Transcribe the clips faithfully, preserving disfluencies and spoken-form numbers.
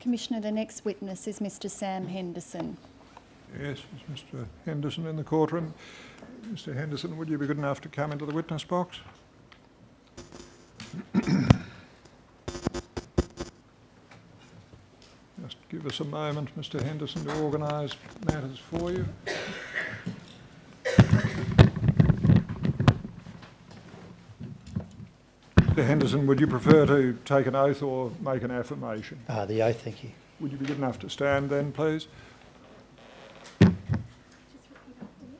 Commissioner, the next witness is Mister Sam Henderson. Yes, it's Mister Henderson in the courtroom. Mister Henderson, would you be good enough to come into the witness box? Just give us a moment, Mister Henderson, to organise matters for you. Mister Henderson, would you prefer to take an oath or make an affirmation? Ah, the oath, thank you. Would you be good enough to stand then, please? Just repeat after me.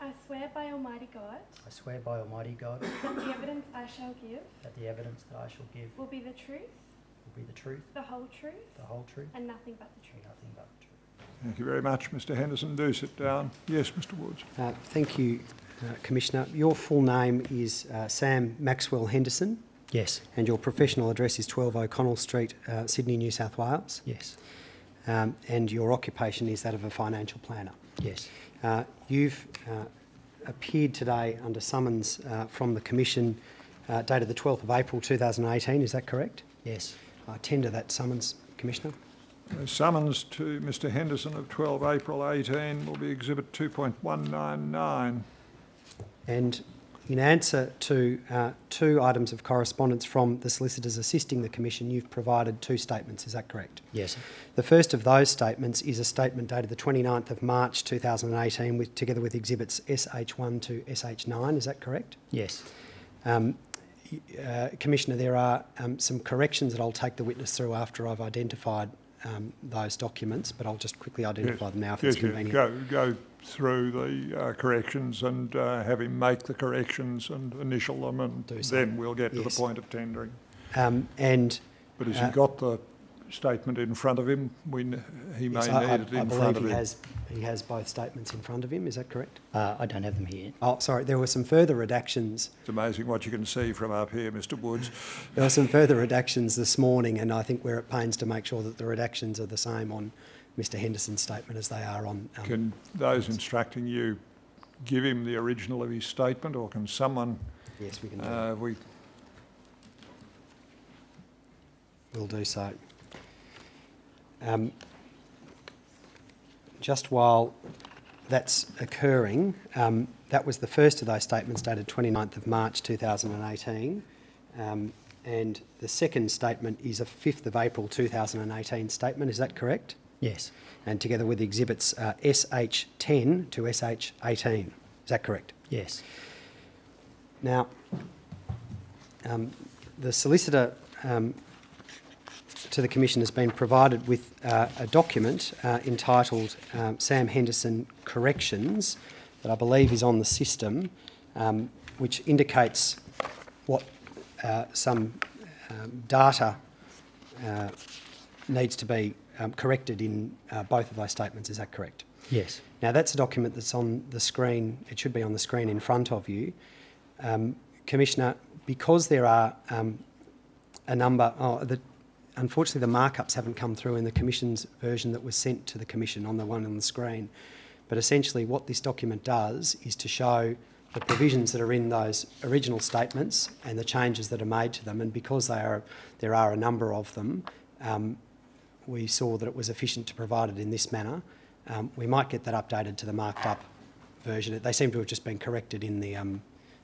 I swear by Almighty God. I swear by Almighty God. That the evidence I shall give. That the evidence that I shall give. Will be the truth. Will be the truth. The whole truth. The whole truth. And nothing but the truth. And nothing but the truth. Thank you very much, Mister Henderson. Do sit down. Yes, Mister Woods. Uh, thank you, uh, Commissioner. Your full name is uh, Sam Maxwell Henderson. Yes. And your professional address is twelve O'Connell Street, uh, Sydney, New South Wales. Yes. Um, and your occupation is that of a financial planner. Yes. Uh, you've uh, appeared today under summons uh, from the Commission uh, dated the twelfth of April two thousand eighteen, is that correct? Yes. I tender that summons, Commissioner. The summons to Mister Henderson of twelve April eighteen will be Exhibit two point one nine nine. And in answer to uh, two items of correspondence from the solicitors assisting the Commission, you've provided two statements, is that correct? Yes. The first of those statements is a statement dated the twenty-ninth of March two thousand eighteen, with, together with exhibits S H one to S H nine, is that correct? Yes. Um, uh, Commissioner, there are um, some corrections that I'll take the witness through after I've identified um, those documents, but I'll just quickly identify yes. them now if yes, it's convenient. Yes, go, go. through the uh, corrections and uh, have him make the corrections and initial them, and Do then so. we'll get yes. to the point of tendering. Um, and but has uh, he got the statement in front of him? We n he may yes, need I, I, it in I front of he him. Has, he has both statements in front of him, is that correct? Uh, I don't have them here. Oh, sorry, there were some further redactions. It's amazing what you can see from up here, Mister Woods. There were some further redactions this morning, and I think we're at pains to make sure that the redactions are the same on Mister Henderson's statement as they are on... Um, can those instructing you give him the original of his statement, or can someone... Yes, we can do uh, that. We... We'll do so. Um, just while that's occurring, um, that was the first of those statements dated twenty-ninth of March two thousand eighteen. Um, and the second statement is a fifth of April two thousand eighteen statement, is that correct? Yes. And together with exhibits uh, S H ten to S H eighteen. Is that correct? Yes. Now, um, the solicitor um, to the Commission has been provided with uh, a document uh, entitled um, Sam Henderson Corrections, that I believe is on the system, um, which indicates what uh, some um, data uh, needs to be Um, corrected in uh, both of those statements, is that correct? Yes. Now that's a document that's on the screen, it should be on the screen in front of you. Um, Commissioner, because there are um, a number, oh, the, unfortunately the markups haven't come through in the Commission's version that was sent to the Commission on the one on the screen, but essentially what this document does is to show the provisions that are in those original statements and the changes that are made to them, and because they are, there are a number of them, um, we saw that it was efficient to provide it in this manner. Um, we might get that updated to the marked up version. They seem to have just been corrected in the, um,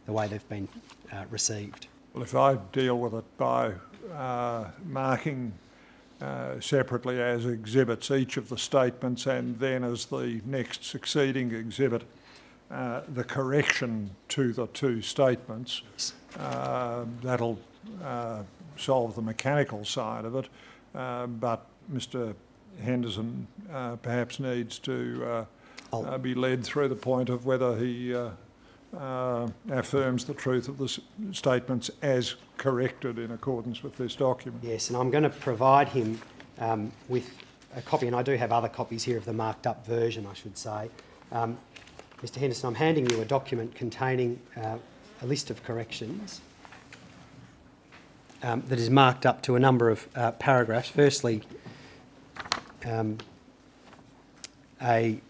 the way they've been uh, received. Well, if I deal with it by uh, marking uh, separately as exhibits each of the statements and then as the next succeeding exhibit, uh, the correction to the two statements, uh, that'll uh, solve the mechanical side of it. Uh, but Mister Henderson uh, perhaps needs to uh, uh, be led through the point of whether he uh, uh, affirms the truth of the s statements as corrected in accordance with this document. Yes, and I'm going to provide him um, with a copy, and I do have other copies here of the marked up version, I should say. Um, Mister Henderson, I'm handing you a document containing uh, a list of corrections um, that is marked up to a number of uh, paragraphs. Firstly, Um, a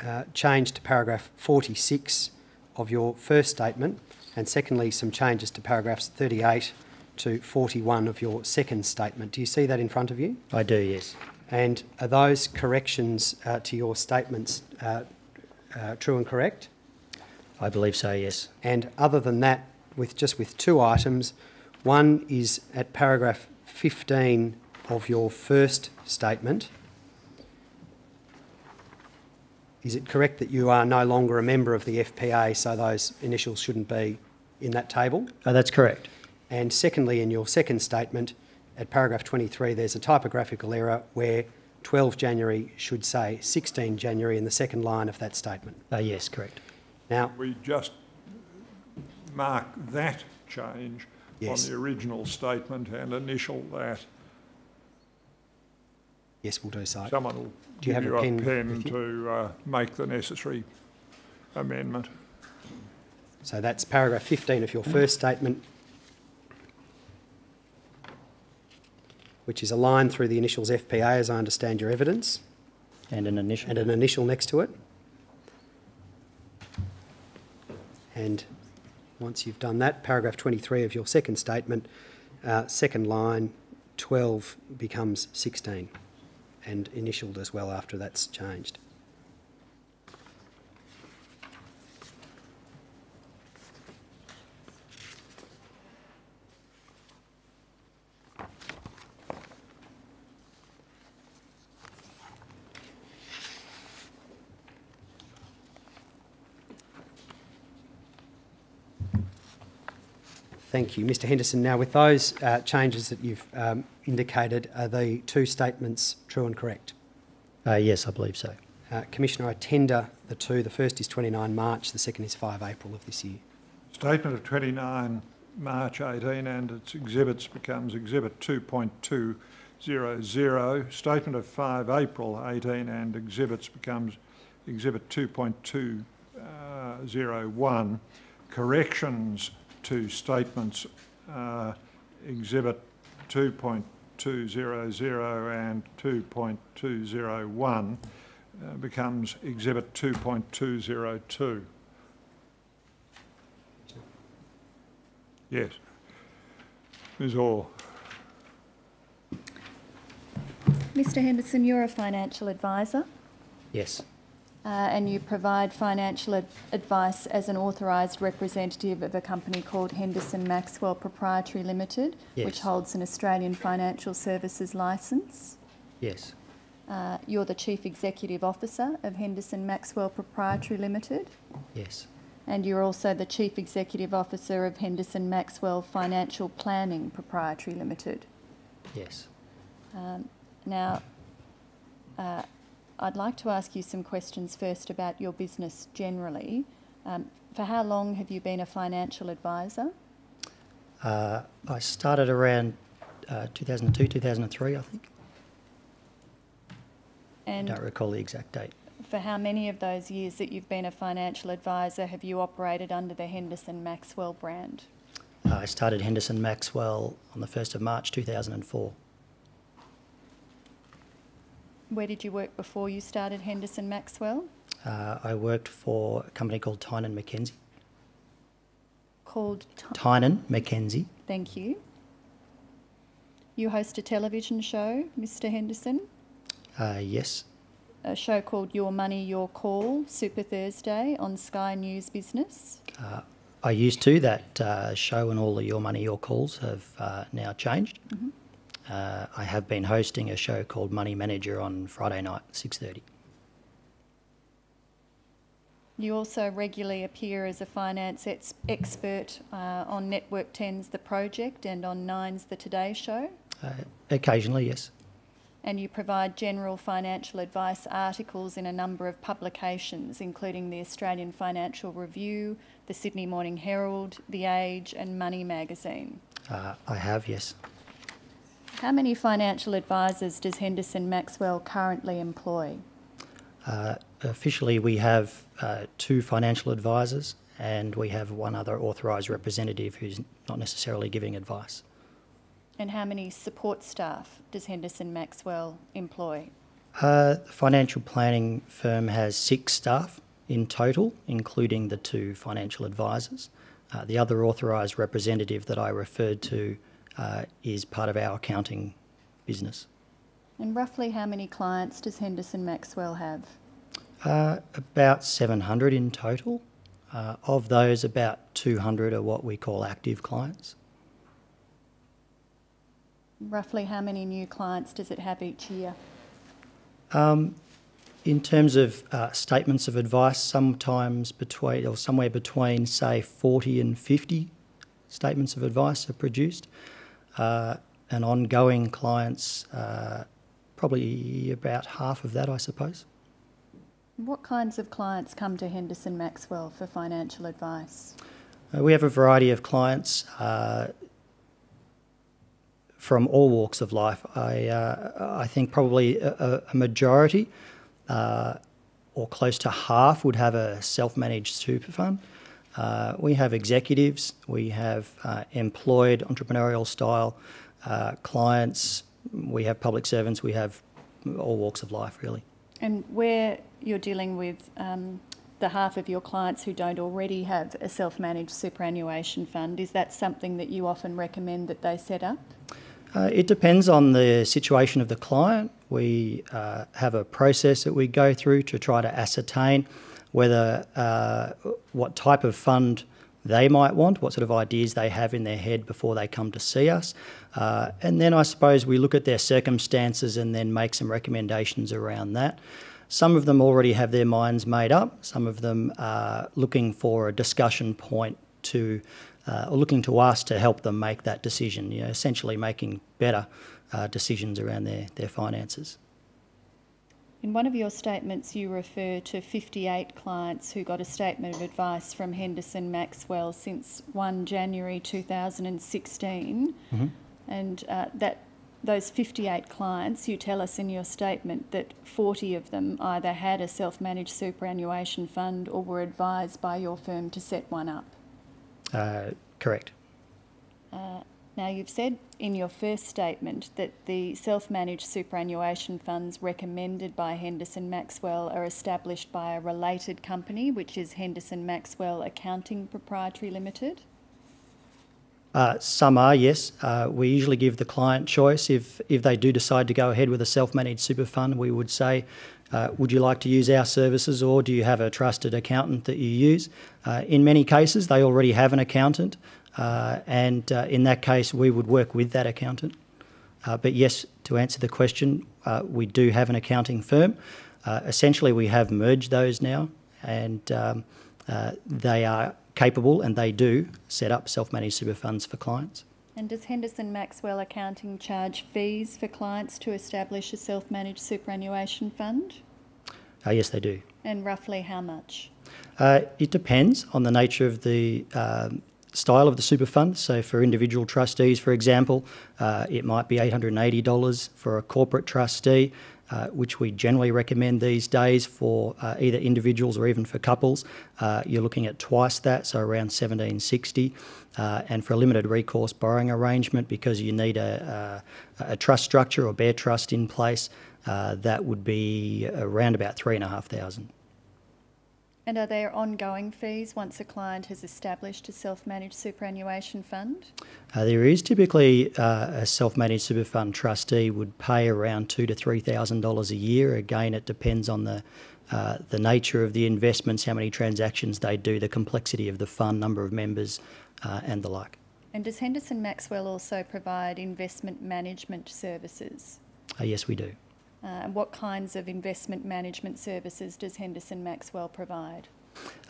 uh, change to paragraph forty-six of your first statement, and secondly some changes to paragraphs thirty-eight to forty-one of your second statement. Do you see that in front of you? I do, yes. And are those corrections uh, to your statements uh, uh, true and correct? I believe so, yes. And other than that, with just with two items, one is at paragraph fifteen of your first statement. Is it correct that you are no longer a member of the F P A, so those initials shouldn't be in that table? Oh, that's correct. And secondly, in your second statement, at paragraph twenty-three, there's a typographical error where twelve January should say sixteen January in the second line of that statement. Oh, yes, correct. Now, we just mark that change yes. on the original statement and initial that. Yes, we'll do so. Someone will do you give have you a pen, pen to uh, make the necessary amendment. So that's paragraph fifteen of your first statement, which is a line through the initials F P A, as I understand your evidence. And an initial. And an initial next to it. And once you've done that, paragraph twenty-three of your second statement, uh, second line, twelve becomes sixteen. And initialed as well after that's changed. Thank you, Mister Henderson. Now, with those uh, changes that you've um, indicated, are the two statements true and correct? Uh, yes, I believe so. Uh, Commissioner, I tender the two. The first is twenty-nine March, the second is five April of this year. Statement of twenty-nine March eighteen and its exhibits becomes Exhibit two point two zero zero. Statement of five April eighteen and exhibits becomes Exhibit two point two zero one. Corrections to statements uh, exhibit two point two zero zero and two point two zero one uh, becomes exhibit two point two zero two. Yes. Miz Orr. Mister Henderson, you're a financial advisor? Yes. Uh, and you provide financial ad advice as an authorised representative of a company called Henderson Maxwell Proprietary Limited, yes. which holds an Australian Financial Services licence. Yes. Uh, you're the Chief Executive Officer of Henderson Maxwell Proprietary Limited. Yes. And you're also the Chief Executive Officer of Henderson Maxwell Financial Planning Proprietary Limited. Yes. Um, now, uh, I'd like to ask you some questions first about your business generally. Um, for how long have you been a financial advisor? Uh, I started around uh, two thousand two, two thousand three, I think. And I don't recall the exact date. For how many of those years that you've been a financial advisor have you operated under the Henderson Maxwell brand? Uh, I started Henderson Maxwell on the first of March two thousand four. Where did you work before you started Henderson Maxwell? Uh, I worked for a company called Tynan Mackenzie. Called Ty Tynan Mackenzie. Thank you. You host a television show, Mister Henderson? Uh, yes. A show called Your Money, Your Call, Super Thursday on Sky News Business. Uh, I used to. That uh, show and all the Your Money, Your Calls have uh, now changed. Mm-hmm. Uh, I have been hosting a show called Money Manager on Friday night, six thirty. You also regularly appear as a finance ex expert uh, on Network ten's The Project and on nine's The Today Show? Uh, occasionally, yes. And you provide general financial advice articles in a number of publications, including the Australian Financial Review, the Sydney Morning Herald, The Age and Money Magazine. Uh, I have, yes. How many financial advisors does Henderson Maxwell currently employ? Uh, officially, we have uh, two financial advisors and we have one other authorised representative who's not necessarily giving advice. And how many support staff does Henderson Maxwell employ? Uh, the financial planning firm has six staff in total, including the two financial advisors. Uh, the other authorised representative that I referred to uh, is part of our accounting business. And roughly how many clients does Henderson Maxwell have? Uh, about seven hundred in total. Uh, of those, about two hundred are what we call active clients. Roughly how many new clients does it have each year? Um, in terms of uh, statements of advice, sometimes between, or somewhere between, say, forty and fifty statements of advice are produced. Uh, and ongoing clients, uh, probably about half of that, I suppose. What kinds of clients come to Henderson Maxwell for financial advice? Uh, we have a variety of clients uh, from all walks of life. I, uh, I think probably a, a majority uh, or close to half would have a self-managed super fund. Uh, we have executives, we have uh, employed entrepreneurial style uh, clients, we have public servants, we have all walks of life really. And where you're dealing with um, the half of your clients who don't already have a self-managed superannuation fund, is that something that you often recommend that they set up? Uh, it depends on the situation of the client. We uh, have a process that we go through to try to ascertain whether uh, what type of fund they might want, what sort of ideas they have in their head before they come to see us. Uh, and then I suppose we look at their circumstances and then make some recommendations around that. Some of them already have their minds made up. Some of them are looking for a discussion point to, uh, or looking to us to help them make that decision, you know, essentially making better uh, decisions around their, their finances. In one of your statements, you refer to fifty-eight clients who got a statement of advice from Henderson Maxwell since the first of January two thousand sixteen. Mm-hmm. And uh, that those fifty-eight clients, you tell us in your statement that forty of them either had a self-managed superannuation fund or were advised by your firm to set one up. Uh, correct. Uh, Now, you've said in your first statement that the self-managed superannuation funds recommended by Henderson Maxwell are established by a related company, which is Henderson Maxwell Accounting Proprietary Limited. Uh, some are, yes. Uh, we usually give the client choice. If, if they do decide to go ahead with a self-managed super fund, we would say, uh, would you like to use our services or do you have a trusted accountant that you use? Uh, in many cases, they already have an accountant. Uh, and uh, in that case, we would work with that accountant. Uh, but yes, to answer the question, uh, we do have an accounting firm. Uh, essentially, we have merged those now, and um, uh, they are capable, and they do set up self-managed super funds for clients. And does Henderson Maxwell Accounting charge fees for clients to establish a self-managed superannuation fund? Uh, yes, they do. And roughly how much? Uh, it depends on the nature of the um, style of the super fund. So for individual trustees, for example, uh, it might be eight hundred and eighty dollars for a corporate trustee, uh, which we generally recommend these days for uh, either individuals or even for couples. Uh, you're looking at twice that, so around seventeen sixty dollars. Uh, and for a limited recourse borrowing arrangement, because you need a, a, a trust structure or bare trust in place, uh, that would be around about three thousand five hundred dollars. And are there ongoing fees once a client has established a self-managed superannuation fund? Uh, there is typically uh, a self-managed super fund trustee would pay around two to three thousand dollars a year. Again, it depends on the uh, the nature of the investments, how many transactions they do, the complexity of the fund, number of members, uh, and the like. And does Henderson Maxwell also provide investment management services? Uh, yes, we do. Uh, what kinds of investment management services does Henderson Maxwell provide?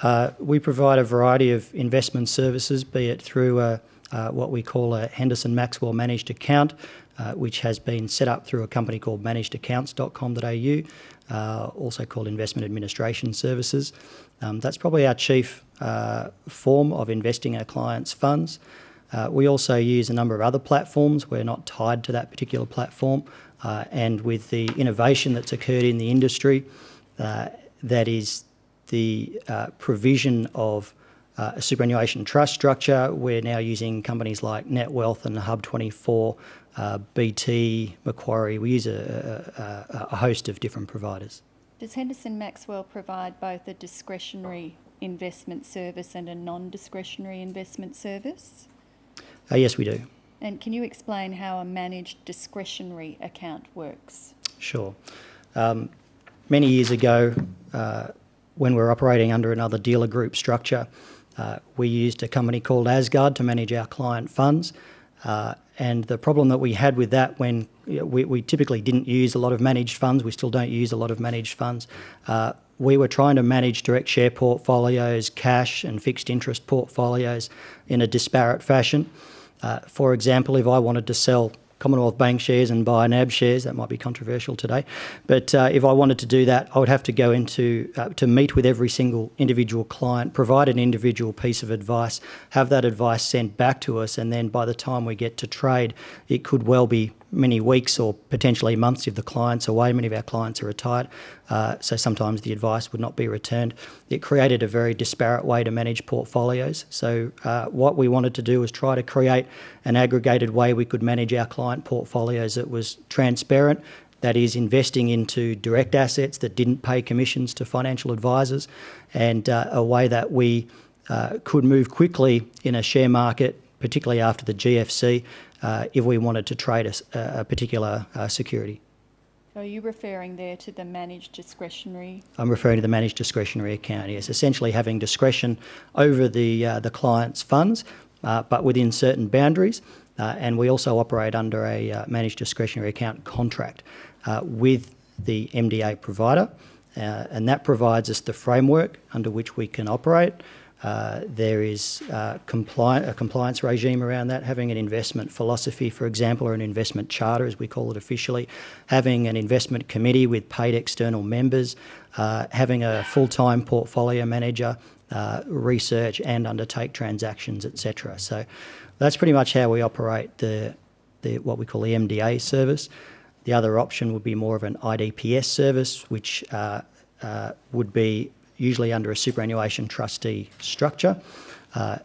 Uh, we provide a variety of investment services, be it through a, uh, what we call a Henderson Maxwell managed account, uh, which has been set up through a company called managed accounts dot com dot A U, uh, also called Investment Administration Services. Um, that's probably our chief uh, form of investing our clients' funds. Uh, we also use a number of other platforms. We're not tied to that particular platform. Uh, and with the innovation that's occurred in the industry, uh, that is the uh, provision of uh, a superannuation trust structure, we're now using companies like NetWealth and Hub twenty-four, uh, B T, Macquarie. We use a, a, a host of different providers. Does Henderson Maxwell provide both a discretionary investment service and a non-discretionary investment service? Uh, yes, we do. And can you explain how a managed discretionary account works? Sure. Um, many years ago, uh, when we were operating under another dealer group structure, uh, we used a company called Asgard to manage our client funds. Uh, and the problem that we had with that, when you know, we, we typically didn't use a lot of managed funds, we still don't use a lot of managed funds, uh, we were trying to manage direct share portfolios, cash and fixed interest portfolios in a disparate fashion. Uh, for example, if I wanted to sell Commonwealth Bank shares and buy N A B shares, that might be controversial today, but uh, if I wanted to do that, I would have to go into uh, to meet with every single individual client, provide an individual piece of advice, have that advice sent back to us, and then by the time we get to trade, it could well be many weeks or potentially months if the client's away. Many of our clients are retired, uh, so sometimes the advice would not be returned. It created a very disparate way to manage portfolios. So uh, what we wanted to do was try to create an aggregated way we could manage our client portfolios that was transparent, that is investing into direct assets that didn't pay commissions to financial advisors, and uh, a way that we uh, could move quickly in a share market, particularly after the G F C, uh, if we wanted to trade a, a particular uh, security. Are you referring there to the managed discretionary? I'm referring to the managed discretionary account, yes. Essentially having discretion over the, uh, the client's funds, uh, but within certain boundaries. Uh, and we also operate under a uh, managed discretionary account contract uh, with the M D A provider. Uh, and that provides us the framework under which we can operate. Uh, there is uh, compli a compliance regime around that, having an investment philosophy, for example, or an investment charter, as we call it officially, having an investment committee with paid external members, uh, having a full-time portfolio manager, uh, research and undertake transactions, et cetera. So that's pretty much how we operate the, the what we call the M D A service. The other option would be more of an I D P S service, which uh, uh, would be usually under a superannuation trustee structure, uh,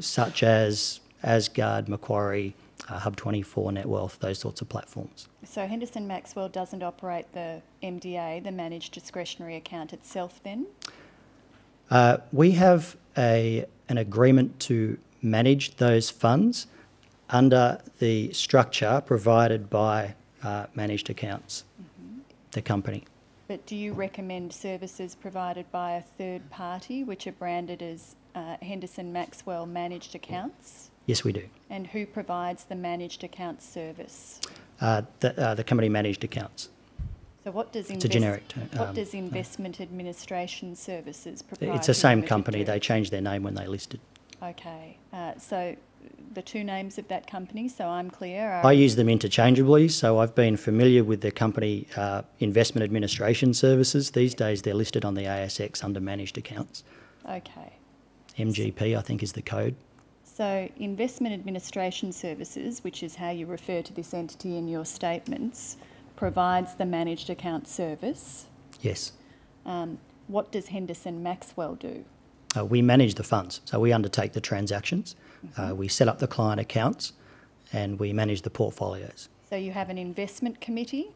such as Asgard, Macquarie, uh, Hub twenty-four, NetWealth, those sorts of platforms. So Henderson Maxwell doesn't operate the M D A, the managed discretionary account itself then? Uh, we have a, an agreement to manage those funds under the structure provided by uh, Managed Accounts, mm-hmm. the company. But do you recommend services provided by a third party, which are branded as uh, Henderson Maxwell Managed Accounts? Yes, we do. And who provides the managed accounts service? Uh, the, uh, the company Managed Accounts. So what does it's a generic term. What um, does Investment uh, Administration Services provide? It's the same company. Do? They changed their name when they listed. Okay. Uh, so the two names of that company, so I'm clear. Are I use them interchangeably, so I've been familiar with the company uh, Investment Administration Services. These days they're listed on the A S X under Managed Accounts. Okay. M G P, I think, is the code. So Investment Administration Services, which is how you refer to this entity in your statements, provides the managed account service. Yes. Um, what does Henderson Maxwell do? Uh, we manage the funds, so we undertake the transactions. Uh, we set up the client accounts and we manage the portfolios. So you have an investment committee?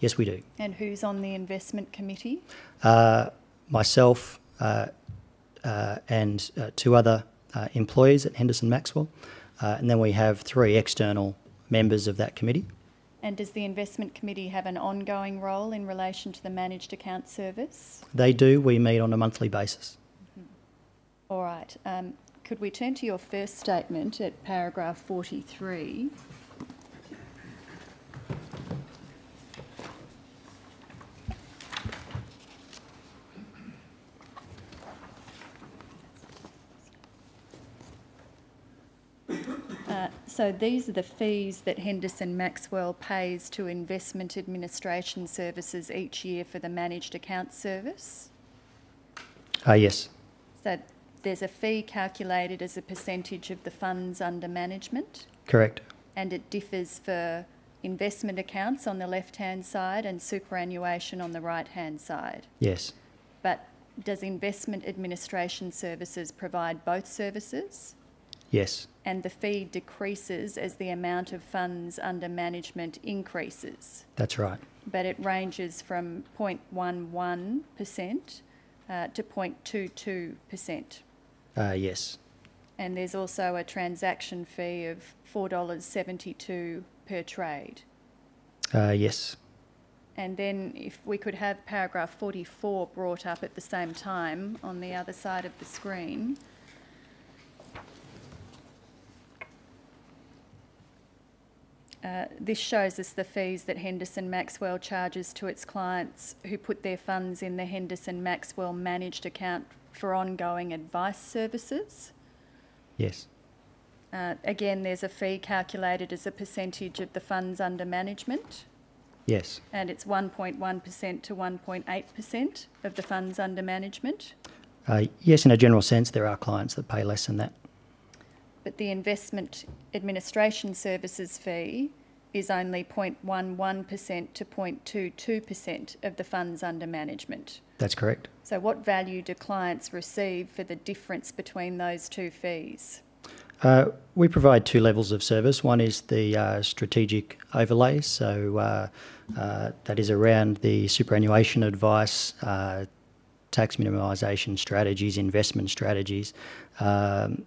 Yes, we do. And who's on the investment committee? Uh, myself uh, uh, and uh, two other uh, employees at Henderson Maxwell. Uh, and then we have three external members of that committee. And does the investment committee have an ongoing role in relation to the managed account service? They do. We meet on a monthly basis. Mm-hmm. All right. Um, Could we turn to your first statement at paragraph forty-three? Uh, so these are the fees that Henderson Maxwell pays to Investment Administration Services each year for the managed account service? Ah, uh, yes. So there's a fee calculated as a percentage of the funds under management. Correct. And it differs for investment accounts on the left-hand side and superannuation on the right-hand side. Yes. But does Investment Administration Services provide both services? Yes. And the fee decreases as the amount of funds under management increases. That's right. But it ranges from zero point one one percent uh, to zero point two two percent. Uh, yes. and there's also a transaction fee of four dollars seventy-two per trade. Uh, yes. And then if we could have paragraph forty-four brought up at the same time on the other side of the screen. Uh, this shows us the fees that Henderson Maxwell charges to its clients who put their funds in the Henderson Maxwell managed account for ongoing advice services. Yes. Uh, again, there's a fee calculated as a percentage of the funds under management. Yes. And it's one point one percent to one point eight percent of the funds under management. Uh, yes, in a general sense, there are clients that pay less than that. But the Investment Administration Services fee is only zero point one one percent to zero point two two percent of the funds under management. That's correct. So what value do clients receive for the difference between those two fees? Uh, we provide two levels of service. One is the uh, strategic overlay, so uh, uh, that is around the superannuation advice, uh, tax minimisation strategies, investment strategies, um,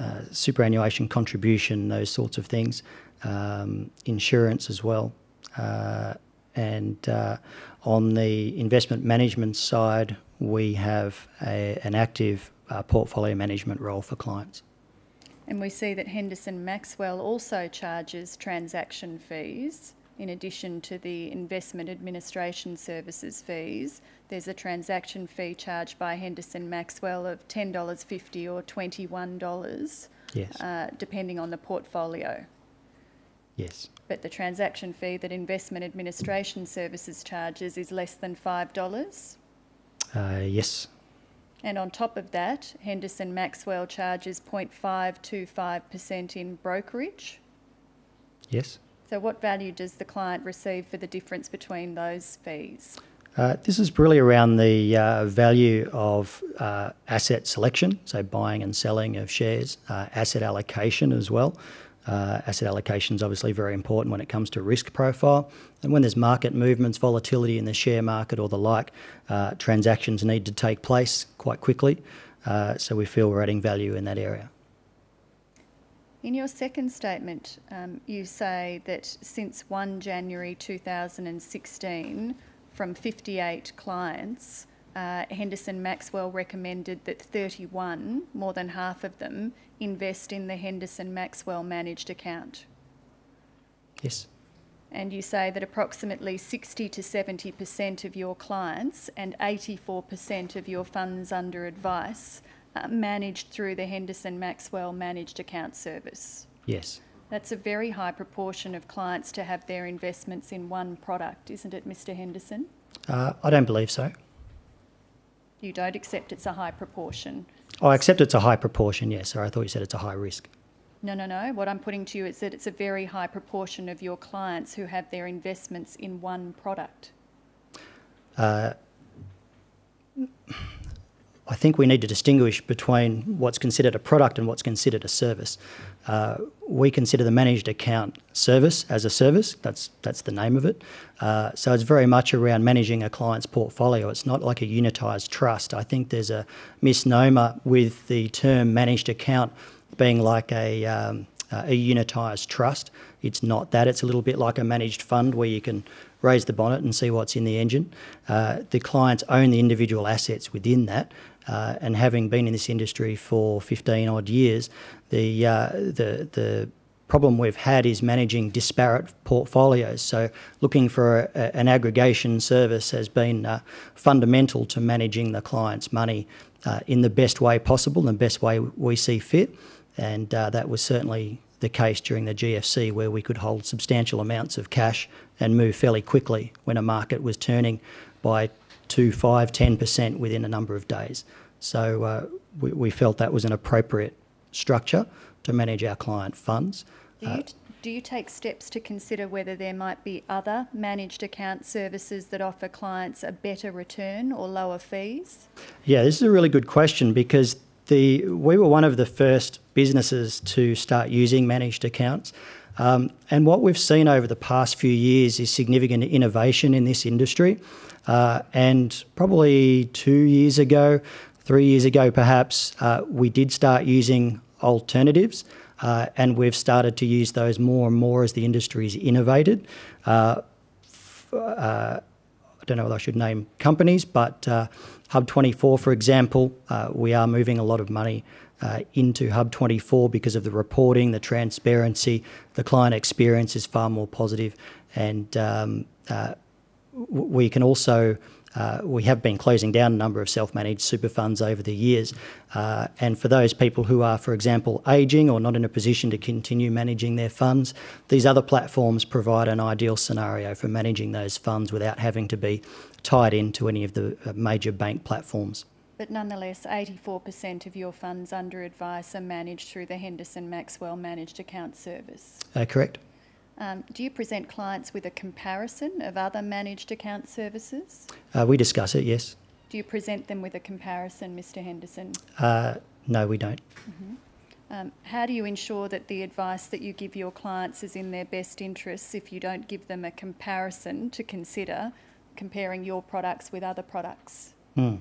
Uh, superannuation contribution, those sorts of things, um, insurance as well. Uh, and uh, on the investment management side, we have a, an active uh, portfolio management role for clients. And we see that Henderson Maxwell also charges transaction fees. In addition to the investment administration services fees, there's a transaction fee charged by Henderson Maxwell of ten dollars fifty or twenty-one dollars, yes, uh, depending on the portfolio. Yes. But the transaction fee that Investment Administration Services charges is less than five dollars? Uh, yes. And on top of that, Henderson Maxwell charges zero point five two five percent in brokerage? Yes. So what value does the client receive for the difference between those fees? Uh, this is really around the uh, value of uh, asset selection, so buying and selling of shares, uh, asset allocation as well. Uh, asset allocation is obviously very important when it comes to risk profile. And when there's market movements, volatility in the share market or the like, uh, transactions need to take place quite quickly. Uh, so we feel we're adding value in that area. In your second statement, um, you say that since first January two thousand sixteen, from fifty-eight clients, uh, Henderson Maxwell recommended that thirty-one, more than half of them, invest in the Henderson Maxwell managed account. Yes. And you say that approximately sixty to seventy percent of your clients and eighty-four percent of your funds under advice are managed through the Henderson Maxwell managed account service. Yes. That's a very high proportion of clients to have their investments in one product, isn't it, Mister Henderson? Uh, I don't believe so. You don't accept it's a high proportion? Oh, I accept it's a high proportion, yes. Sorry, I thought you said it's a high risk. No, no, no. What I'm putting to you is that it's a very high proportion of your clients who have their investments in one product. Uh, I think we need to distinguish between what's considered a product and what's considered a service. Uh, we consider the managed account service as a service. That's, that's the name of it. Uh, so it's very much around managing a client's portfolio. It's not like a unitised trust. I think there's a misnomer with the term managed account being like a, um, a unitised trust. It's not that. It's a little bit like a managed fund where you can raise the bonnet and see what's in the engine. Uh, the clients own the individual assets within that. Uh, and having been in this industry for fifteen odd years, the, uh, the, the problem we've had is managing disparate portfolios. So looking for a, a, an aggregation service has been uh, fundamental to managing the client's money uh, in the best way possible, the best way we see fit. And uh, that was certainly the case during the G F C, where we could hold substantial amounts of cash and move fairly quickly when a market was turning by two, five, ten percent within a number of days. So uh, we, we felt that was an appropriate structure to manage our client funds. Do you, uh, do you take steps to consider whether there might be other managed account services that offer clients a better return or lower fees? Yeah, this is a really good question, because the, we were one of the first businesses to start using managed accounts. Um, and what we've seen over the past few years is significant innovation in this industry. Uh, and probably two years ago, three years ago perhaps, uh, we did start using alternatives, uh, and we've started to use those more and more as the industry's innovated. Uh, f uh, I don't know whether I should name companies, but uh, Hub twenty-four, for example, uh, we are moving a lot of money Uh, into Hub twenty-four because of the reporting, the transparency, the client experience is far more positive, and um, uh, we can also, uh, we have been closing down a number of self-managed super funds over the years, uh, and for those people who are, for example, ageing or not in a position to continue managing their funds, these other platforms provide an ideal scenario for managing those funds without having to be tied into any of the major bank platforms. But nonetheless, eighty-four percent of your funds under advice are managed through the Henderson Maxwell Managed Account Service. Uh, correct. Um, do you present clients with a comparison of other managed account services? Uh, we discuss it, yes. Do you present them with a comparison, Mister Henderson? Uh, no, we don't. Mm-hmm. Um, how do you ensure that the advice that you give your clients is in their best interests if you don't give them a comparison to consider comparing your products with other products? Mm.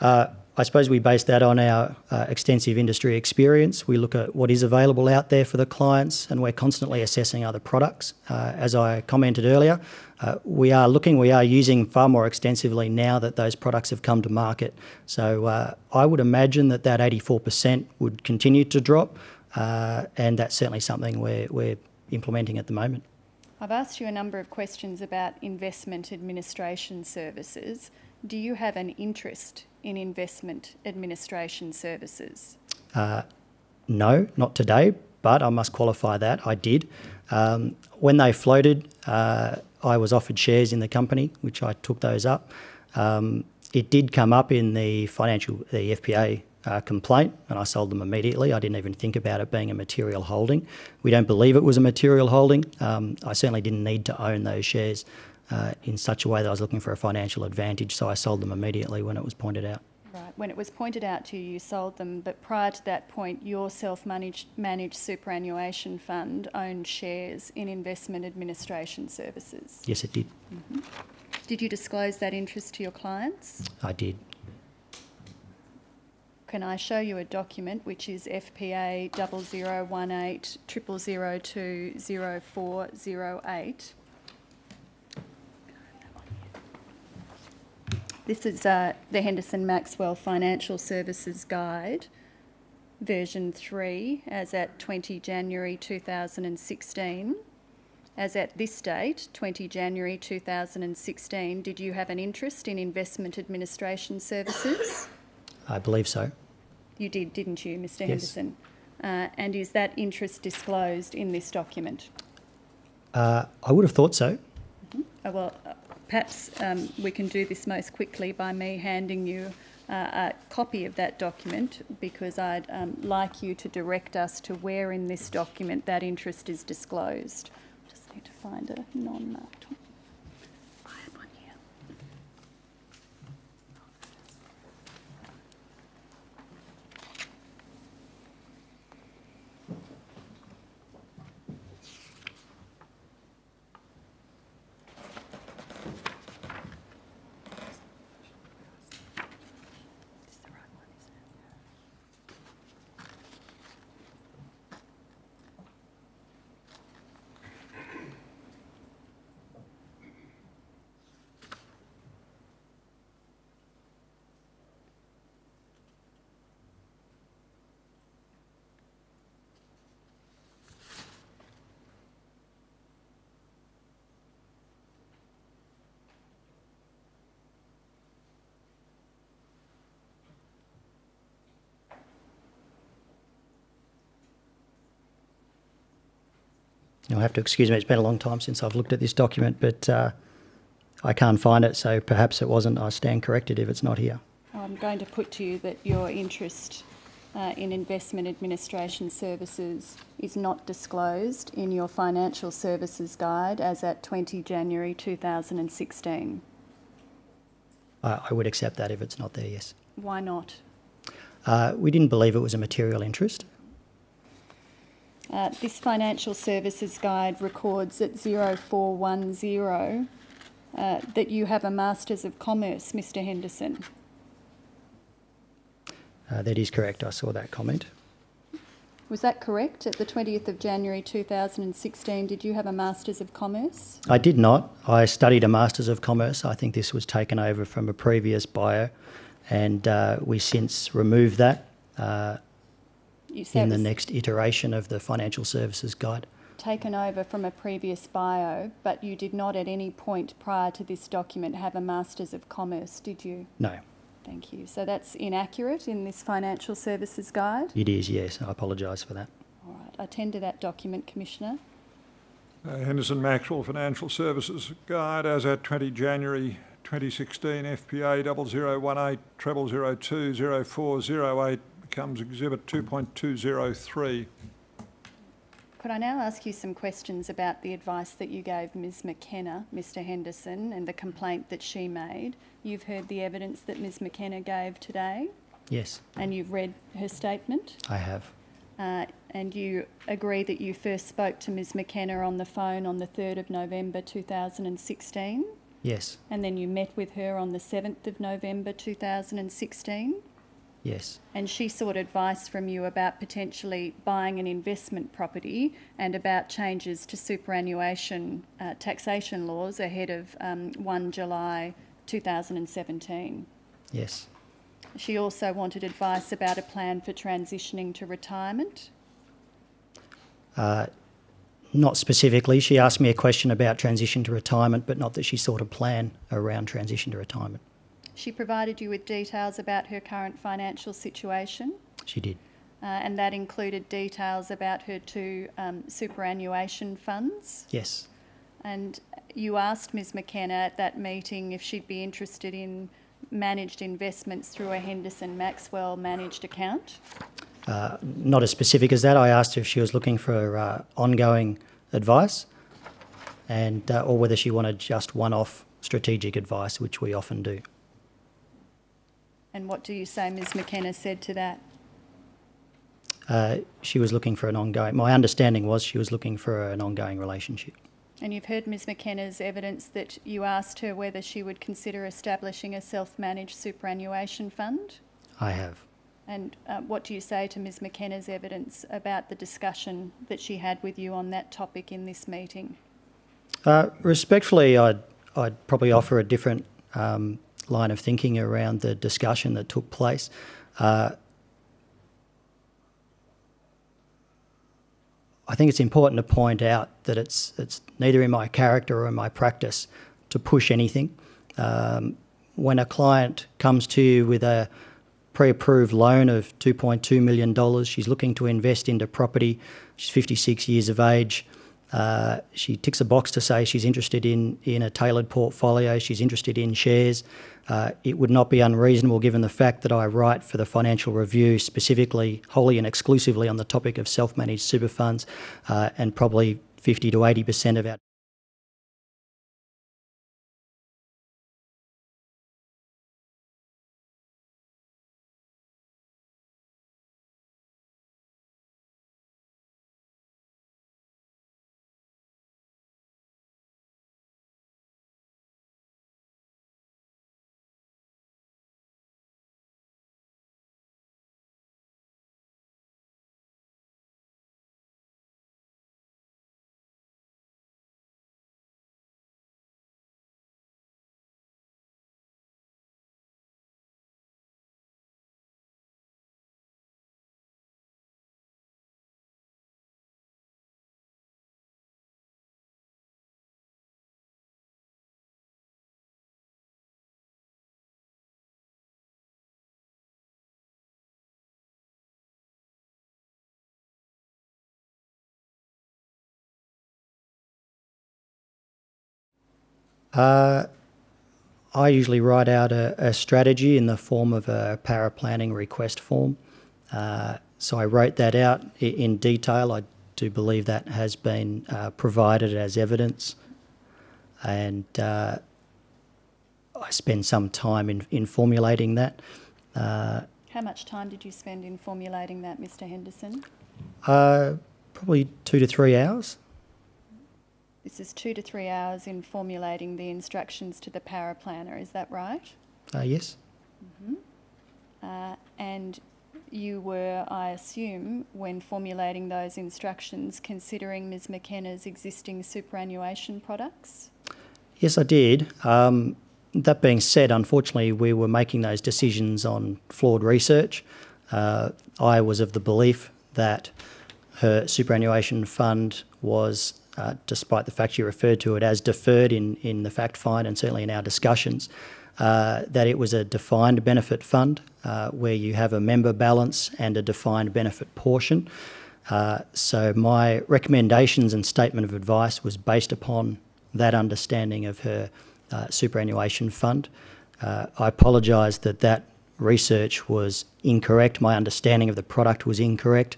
Uh, I suppose we base that on our uh, extensive industry experience. We look at what is available out there for the clients, and we're constantly assessing other products. Uh, as I commented earlier, uh, we are looking, we are using far more extensively now that those products have come to market. So uh, I would imagine that that eighty-four percent would continue to drop, uh, and that's certainly something we're, we're implementing at the moment. I've asked you a number of questions about investment administration services. Do you have an interest in investment administration services? Uh, no, not today, but I must qualify that. I did. Um, when they floated, uh, I was offered shares in the company, which I took those up. Um, it did come up in the financial, the F P A uh, complaint, and I sold them immediately. I didn't even think about it being a material holding. We don't believe it was a material holding. Um, I certainly didn't need to own those shares Uh, in such a way that I was looking for a financial advantage, so I sold them immediately when it was pointed out. Right. When it was pointed out to you, you sold them, but prior to that point, your self-managed managed superannuation fund owned shares in investment administration services. Yes, it did. Mm-hmm. Did you disclose that interest to your clients? I did. Can I show you a document which is F P A double zero one eight triple zero two zero four zero eight? This is uh, the Henderson Maxwell Financial Services Guide, version three, as at twenty January two thousand sixteen. As at this date, twenty January two thousand sixteen, did you have an interest in investment administration services? I believe so. You did, didn't you, Mister Yes. Henderson? Uh, and is that interest disclosed in this document? Uh, I would have thought so. Mm-hmm. Oh, well, perhaps um, we can do this most quickly by me handing you uh, a copy of that document, because I'd um, like you to direct us to where in this document that interest is disclosed. I just need to find a non-marked one. I have one here. You'll have to excuse me, it's been a long time since I've looked at this document, but uh, I can't find it, so perhaps it wasn't. I stand corrected if it's not here. I'm going to put to you that your interest uh, in investment administration services is not disclosed in your financial services guide as at twenty January two thousand sixteen. I, I would accept that if it's not there, yes. Why not? Uh, we didn't believe it was a material interest. Uh, this financial services guide records at zero four one zero uh, that you have a Masters of Commerce, Mister Henderson. Uh, that is correct. I saw that comment. Was that correct? At the twentieth of January two thousand sixteen, did you have a Masters of Commerce? I did not. I studied a Masters of Commerce. I think this was taken over from a previous bio, and uh, we since removed that uh, in the next iteration of the Financial Services Guide. Taken over from a previous bio, but you did not at any point prior to this document have a Masters of Commerce, did you? No. Thank you. So that's inaccurate in this Financial Services Guide? It is, yes. I apologise for that. All right. I tender that document, Commissioner. Uh, Henderson Maxwell Financial Services Guide, as at twentieth of January twenty sixteen, F P A double oh one eight double oh oh two oh four oh eight becomes Exhibit two point two oh three. Could I now ask you some questions about the advice that you gave Ms McKenna, Mr Henderson, and the complaint that she made? You've heard the evidence that Ms McKenna gave today? Yes. And you've read her statement? I have. Uh, and you agree that you first spoke to Ms McKenna on the phone on the third of November two thousand sixteen? Yes. And then you met with her on the seventh of November two thousand sixteen? Yes. And she sought advice from you about potentially buying an investment property and about changes to superannuation uh, taxation laws ahead of um, first of July two thousand seventeen. Yes. She also wanted advice about a plan for transitioning to retirement. Uh, not specifically. She asked me a question about transition to retirement, but not that she sought a plan around transition to retirement. She provided you with details about her current financial situation? She did. Uh, and that included details about her two um, superannuation funds? Yes. And you asked Ms McKenna at that meeting if she'd be interested in managed investments through a Henderson Maxwell managed account? Uh, not as specific as that. I asked her if she was looking for uh, ongoing advice and uh, or whether she wanted just one-off strategic advice, which we often do. And what do you say Ms McKenna said to that? Uh, she was looking for an ongoing... My understanding was she was looking for an ongoing relationship. And you've heard Ms McKenna's evidence that you asked her whether she would consider establishing a self-managed superannuation fund? I have. And uh, what do you say to Ms McKenna's evidence about the discussion that she had with you on that topic in this meeting? Uh, respectfully, I'd, I'd probably offer a different... Um, line of thinking around the discussion that took place. Uh, I think it's important to point out that it's it's neither in my character or in my practice to push anything. Um, when a client comes to you with a pre-approved loan of two point two million dollars, she's looking to invest into property, she's fifty-six years of age, Uh, she ticks a box to say she's interested in, in a tailored portfolio, she's interested in shares. Uh, it would not be unreasonable given the fact that I write for the Financial Review specifically, wholly and exclusively on the topic of self-managed super funds, uh, and probably fifty to eighty percent of our... Uh, I usually write out a, a strategy in the form of a power planning request form. Uh, so I wrote that out in detail. I do believe that has been uh, provided as evidence. And uh, I spend some time in, in formulating that. Uh, How much time did you spend in formulating that, Mr Henderson? Uh, probably two to three hours. This is two to three hours in formulating the instructions to the power planner, is that right? Uh, yes. Mm-hmm. uh, and you were, I assume, when formulating those instructions, considering Ms McKenna's existing superannuation products? Yes, I did. Um, that being said, unfortunately, we were making those decisions on flawed research. Uh, I was of the belief that her superannuation fund was, uh, despite the fact she referred to it as deferred in, in the fact find and certainly in our discussions, uh, that it was a defined benefit fund uh, where you have a member balance and a defined benefit portion. Uh, so my recommendations and statement of advice was based upon that understanding of her uh, superannuation fund. Uh, I apologise that that research was incorrect. My understanding of the product was incorrect.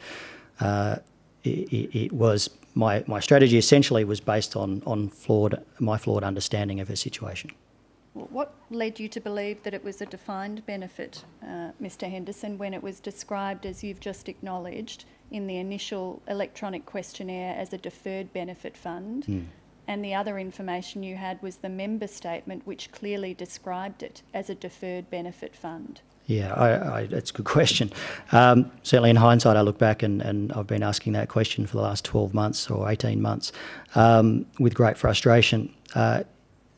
Uh, it, it was my my strategy essentially was based on on flawed my flawed understanding of her situation. What led you to believe that it was a defined benefit, uh, Mister Henderson, when it was described, as you've just acknowledged, in the initial electronic questionnaire as a deferred benefit fund? Mm. And the other information you had was the member statement, which clearly described it as a deferred benefit fund. Yeah, I, I, that's a good question. Um, certainly in hindsight, I look back and, and I've been asking that question for the last twelve months or eighteen months um, with great frustration. Uh,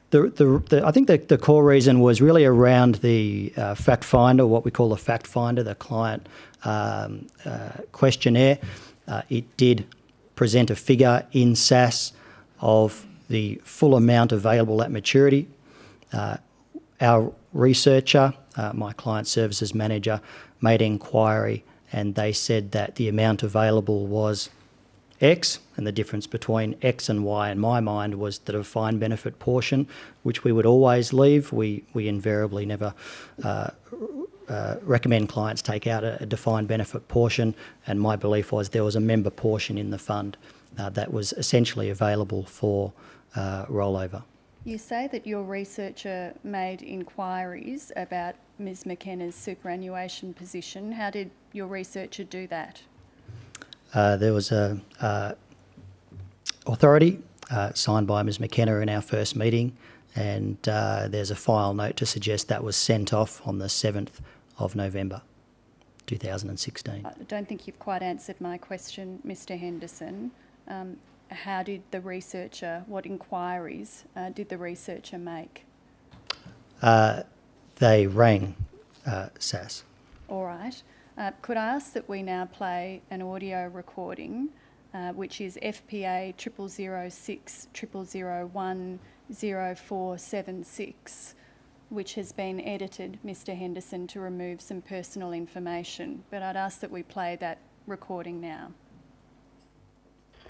the, the, the, I think the, the core reason was really around the uh, fact finder, what we call the fact finder, the client um, uh, questionnaire. Uh, it did present a figure in S A S of the full amount available at maturity. Uh, our researcher, uh, my client services manager, made inquiry and they said that the amount available was X, and the difference between X and Y in my mind was the defined benefit portion, which we would always leave. We, we invariably never uh, uh, recommend clients take out a, a defined benefit portion, and my belief was there was a member portion in the fund. Uh, that was essentially available for uh, rollover. You say that your researcher made inquiries about Ms McKenna's superannuation position. How did your researcher do that? Uh, there was a uh, authority uh, signed by Ms McKenna in our first meeting, and uh, there's a file note to suggest that was sent off on the seventh of November two thousand sixteen. I don't think you've quite answered my question, Mister Henderson. Um, how did the researcher, what inquiries uh, did the researcher make? Uh, they rang uh, S A S. All right. Uh, could I ask that we now play an audio recording, uh, which is F P A zero zero zero six zero zero zero one zero four seven six, which has been edited, Mister Henderson, to remove some personal information. But I'd ask that we play that recording now.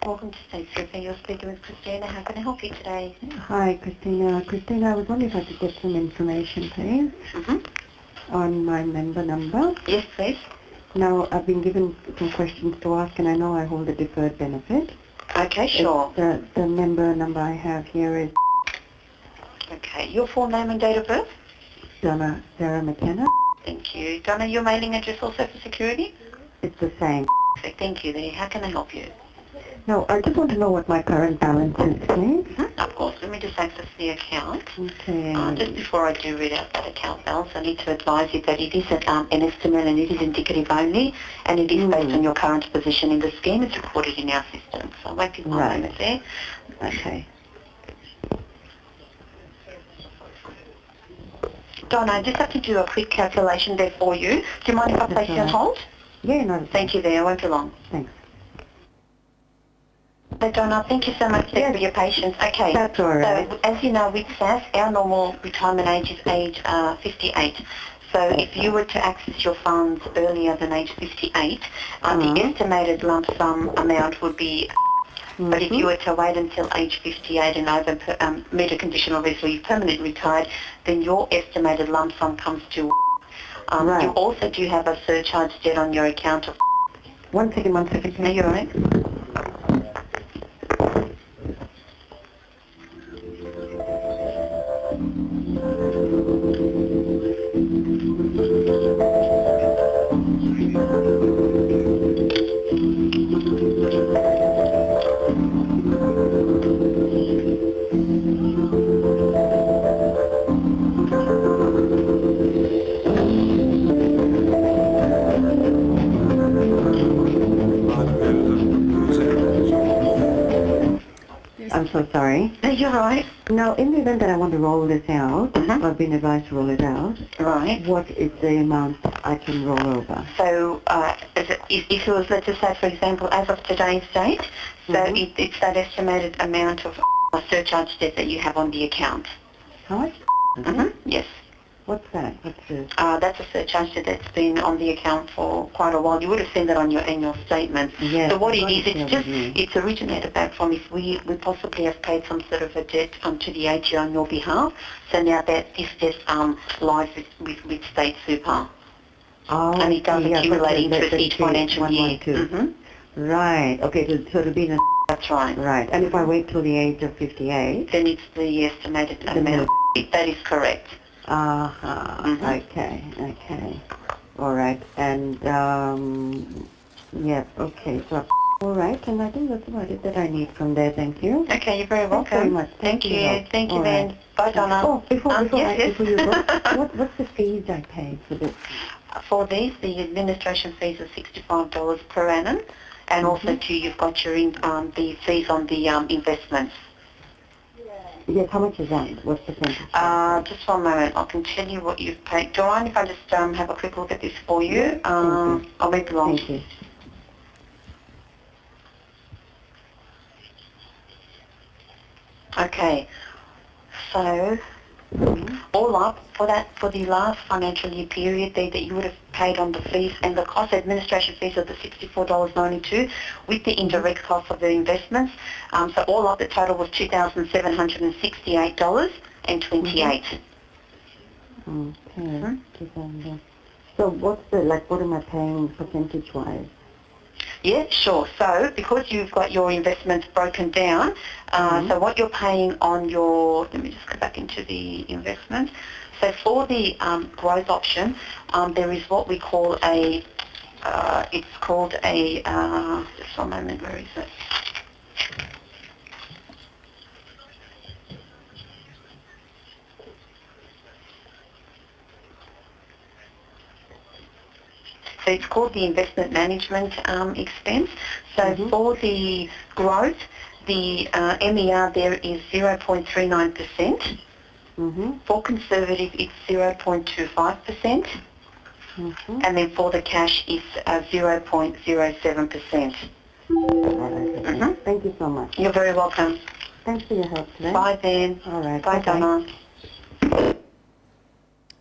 Welcome to State Super. You're speaking with Christina. How can I help you today? Hi, Christina. Christina, I was wondering if I could get some information, please, mm-hmm. on my member number. Yes, please. Now, I've been given some questions to ask, and I know I hold a deferred benefit. Okay, sure. The, the member number I have here is... Okay. Your full name and date of birth? Donna Sarah McKenna. Thank you. Donna, your mailing address also for security? It's the same. Okay, thank you. There. How can I help you? No, I just want to know what my current balance is, please. Mm-hmm. Of course. Let me just access the account. Okay. Uh, just before I do read out that account balance, I need to advise you that it is an, um, an estimate and it is indicative only, and it is mm. based on your current position in the scheme. It's recorded in our system. So I'll wait for one moment there. Okay. Donna, I just have to do a quick calculation there for you. Do you mind if I place you on hold? Yeah, no. Thank you there. I won't be long. Thanks. So Donna, thank you so much yes. for your patience. Okay, that's all right. So as you know, with S A S, our normal retirement age is age uh, fifty-eight. So okay. if you were to access your funds earlier than age fifty-eight, um, uh-huh. the estimated lump sum amount would be... Mm-hmm. But if you were to wait until age fifty-eight and over per, um, meet a conditional visa, you've permanently retired, then your estimated lump sum comes to... Um, right. You also do have a surcharge debt on your account of... One second, one second. Are you all right? so sorry. Are you right? Now, in the event that I want to roll this out, mm-hmm. I've been advised to roll it out. Right. What is the amount I can roll over? So, uh, if you was, let's just say, for example, as of today's date, so mm-hmm. it, it's that estimated amount of surcharge debt that you have on the account. How much? Mm-hmm. Yes. What's that? What's the... Uh, that's a surcharge that's been on the account for quite a while. You would have seen that on your annual statement. Yes, so what it is, it's just, you. it's originated back from if we, we possibly have paid some sort of a debt um, to the A G on your behalf. So now that this debt um, lies with, with, with State Super. Oh, and it does yeah, accumulate interest that, each financial year. Mm-hmm. Right. Okay, so, so it'll be in a... That's right. Right. And if I wait till the age of fifty-eight... Then it's the estimated the amount. Amount. That is correct. Uh-huh. Mm-hmm. Okay, okay. All right. And, um, yeah, okay. So, all right. And I think that's about it that I need from there. Thank you. Okay, you're very welcome. Thanks very much. Thank, Thank you. you. Thank you, all man. Right. Bye, Donna. Oh, before, um, before, yes, I, yes. before you go, what, what's the fees I pay for this? For these, the administration fees are sixty-five dollars per annum. And mm-hmm. also, too, you've got your in, um, the fees on the um, investments. Yes, how much is that? What's the percentage? Uh, just one moment. I can tell you what you've paid. Joanne, if I just um, have a quick look at this for you. Um, I'll move along. Thank you. Okay. So, all up, for that, for the last financial year period there that you would have paid on the fees and the cost, administration fees of the sixty-four dollars ninety-two with the indirect cost of the investments. Um, so all up, the total was two thousand seven hundred sixty-eight dollars and twenty-eight cents. Mm-hmm. Okay. Hmm? So what's the, like, what am I paying percentage-wise? Yeah, sure. So because you've got your investments broken down, uh, mm-hmm. so what you're paying on your, let me just go back into the investment. So for the um, growth option, um, there is what we call a, uh, it's called a, uh, just one moment, where is it? So it's called the investment management um, expense. So mm-hmm. for the growth, the uh, M E R there is zero point three nine percent. Mm-hmm. For conservative, it's zero point two five percent. Mm-hmm. And then for the cash, it's uh, zero point zero seven percent. Mm-hmm. Thank you so much. You're very welcome. Thanks for your help today. Bye then. All right. Bye, Donna.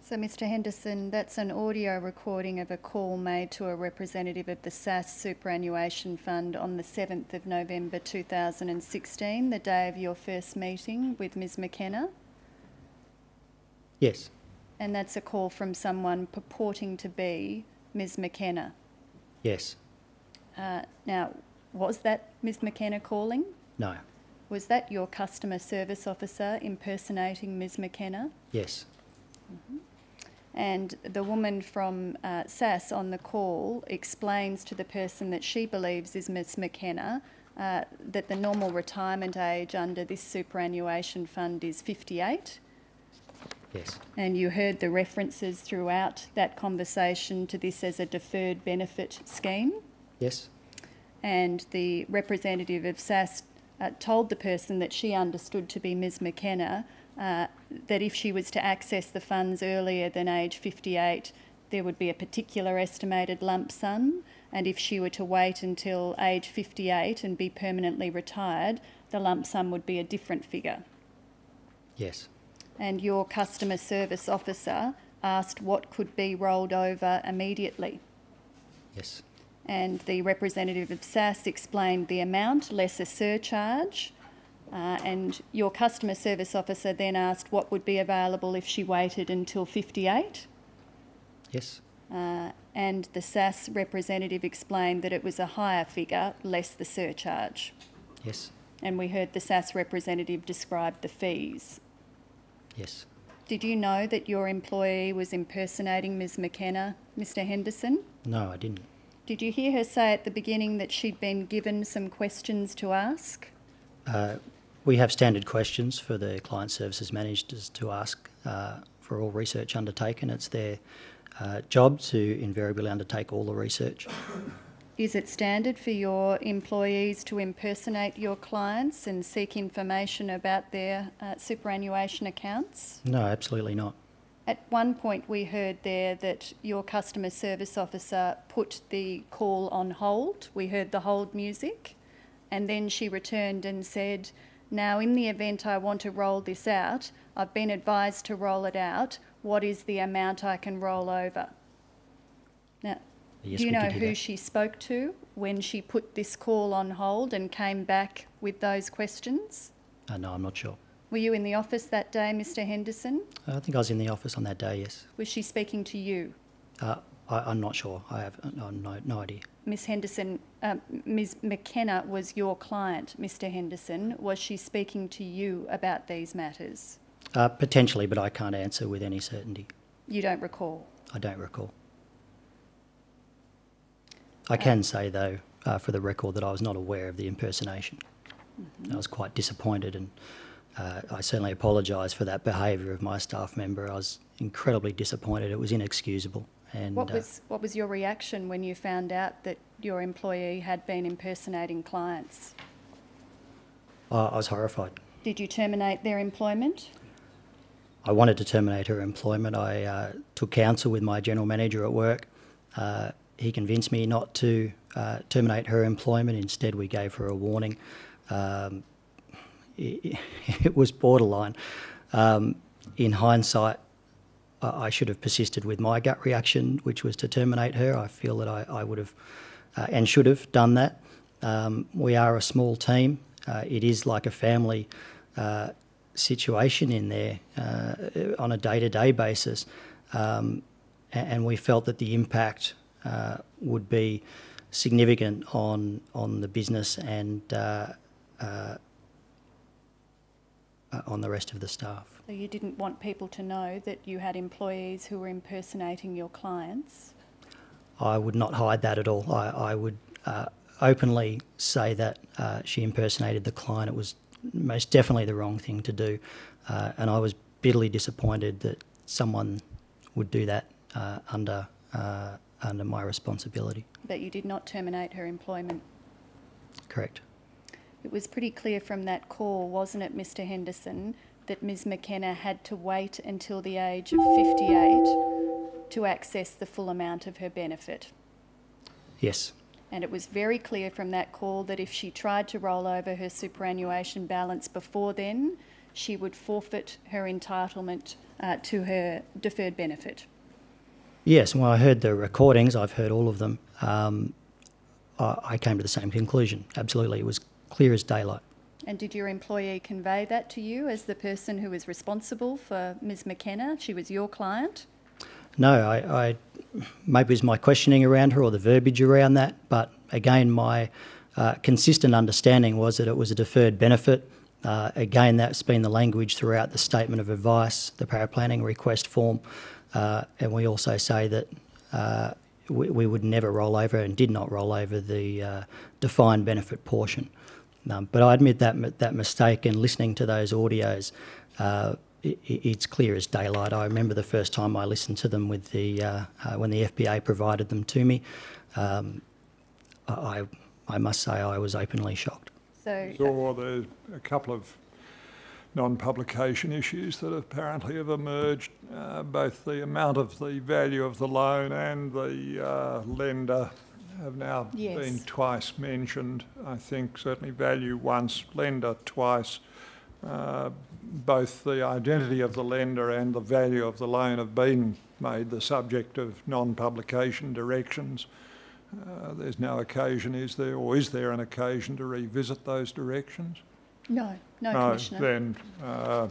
So, Mister Henderson, that's an audio recording of a call made to a representative of the S A S Superannuation Fund on the seventh of November two thousand sixteen, the day of your first meeting with Miz McKenna? Yes. And that's a call from someone purporting to be Miz McKenna? Yes. Uh, now, was that Miz McKenna calling? No. Was that your customer service officer impersonating Miz McKenna? Yes. Mm-hmm. And the woman from uh, S A S on the call explains to the person that she believes is Miz McKenna uh, that the normal retirement age under this superannuation fund is fifty-eight. Yes. And you heard the references throughout that conversation to this as a deferred benefit scheme. Yes. And the representative of S A S uh, told the person that she understood to be Miz McKenna Uh, that if she was to access the funds earlier than age fifty-eight, there would be a particular estimated lump sum, and if she were to wait until age fifty-eight and be permanently retired, the lump sum would be a different figure. Yes. And your customer service officer asked what could be rolled over immediately. Yes. And the representative of S A S explained the amount, less a surcharge, Uh, and your customer service officer then asked what would be available if she waited until fifty-eight? Yes. Uh, and the S A S representative explained that it was a higher figure, less the surcharge. Yes. And we heard the S A S representative describe the fees. Yes. Did you know that your employee was impersonating Miz McKenna, Mister Henderson? No, I didn't. Did you hear her say at the beginning that she'd been given some questions to ask? Uh, We have standard questions for the client services managers to ask uh, for all research undertaken. It's their uh, job to invariably undertake all the research. Is it standard for your employees to impersonate your clients and seek information about their uh, superannuation accounts? No, absolutely not. At one point we heard there that your customer service officer put the call on hold. We heard the hold music, and then she returned and said, "Now, in the event I want to roll this out, I've been advised to roll it out. What is the amount I can roll over?" Now, yes, do you know who that. she spoke to when she put this call on hold and came back with those questions? Uh, no, I'm not sure. Were you in the office that day, Mister Henderson? I think I was in the office on that day, yes. Was she speaking to you? Uh, I, I'm not sure. I have no, no, no idea. Miss Henderson, uh, Miz McKenna was your client, Mister Henderson. Was she speaking to you about these matters? Uh, potentially, but I can't answer with any certainty. You don't recall? I don't recall. I can um, say, though, uh, for the record, that I was not aware of the impersonation. Mm-hmm. I was quite disappointed, and Uh, I certainly apologise for that behaviour of my staff member. I was incredibly disappointed. It was inexcusable. And what was, uh, what was your reaction when you found out that your employee had been impersonating clients? I, I was horrified. Did you terminate their employment? I wanted to terminate her employment. I uh, took counsel with my general manager at work. Uh, he convinced me not to uh, terminate her employment. Instead, we gave her a warning. Um, It was borderline. Um, in hindsight, I should have persisted with my gut reaction, which was to terminate her. I feel that I, I would have uh, and should have done that. Um, we are a small team. Uh, it is like a family uh, situation in there uh, on a day-to-day basis. Um, and we felt that the impact uh, would be significant on, on the business and uh, uh, Uh, on the rest of the staff. So you didn't want people to know that you had employees who were impersonating your clients? I would not hide that at all. I, I would uh, openly say that uh, she impersonated the client. It was most definitely the wrong thing to do, uh, and I was bitterly disappointed that someone would do that uh, under, uh, under my responsibility. But you did not terminate her employment? Correct. It was pretty clear from that call, wasn't it, Mister Henderson, that Miz McKenna had to wait until the age of fifty-eight to access the full amount of her benefit? Yes. And it was very clear from that call that if she tried to roll over her superannuation balance before then, she would forfeit her entitlement uh, to her deferred benefit. Yes, when I heard the recordings, I've heard all of them, um, I, I came to the same conclusion. Absolutely, it was clear as daylight. And did your employee convey that to you as the person who was responsible for Miz McKenna? She was your client? No, I, I maybe it was my questioning around her or the verbiage around that, but again, my uh, consistent understanding was that it was a deferred benefit. Uh, again, that's been the language throughout the statement of advice, the paraplanning request form, uh, and we also say that uh, we, we would never roll over and did not roll over the uh, defined benefit portion. Um, but I admit that that mistake, and listening to those audios, uh, it, it's clear as daylight. I remember the first time I listened to them with the uh, uh, when the F P A provided them to me. Um, I I must say I was openly shocked. So, so there's a couple of non-publication issues that apparently have emerged, uh, both the amount of the value of the loan and the uh, lender have now yes. been twice mentioned. I think certainly value once, lender twice. Uh, both the identity of the lender and the value of the loan have been made the subject of non-publication directions. Uh, there's no occasion, is there, or is there an occasion to revisit those directions? No, no, no Commissioner. Then uh,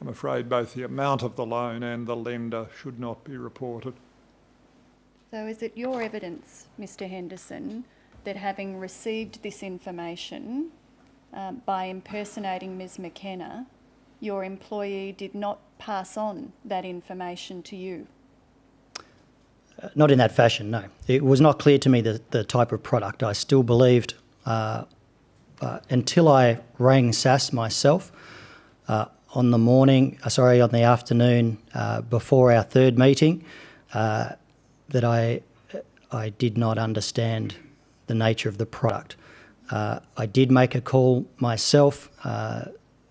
I'm afraid both the amount of the loan and the lender should not be reported. So is it your evidence, Mister Henderson, that having received this information um, by impersonating Miz McKenna, your employee did not pass on that information to you? Uh, not in that fashion, no. It was not clear to me the, the type of product. I still believed, uh, uh, until I rang S A S myself uh, on the morning, uh, sorry, on the afternoon uh, before our third meeting, uh, that I, I did not understand the nature of the product. Uh, I did make a call myself. Uh,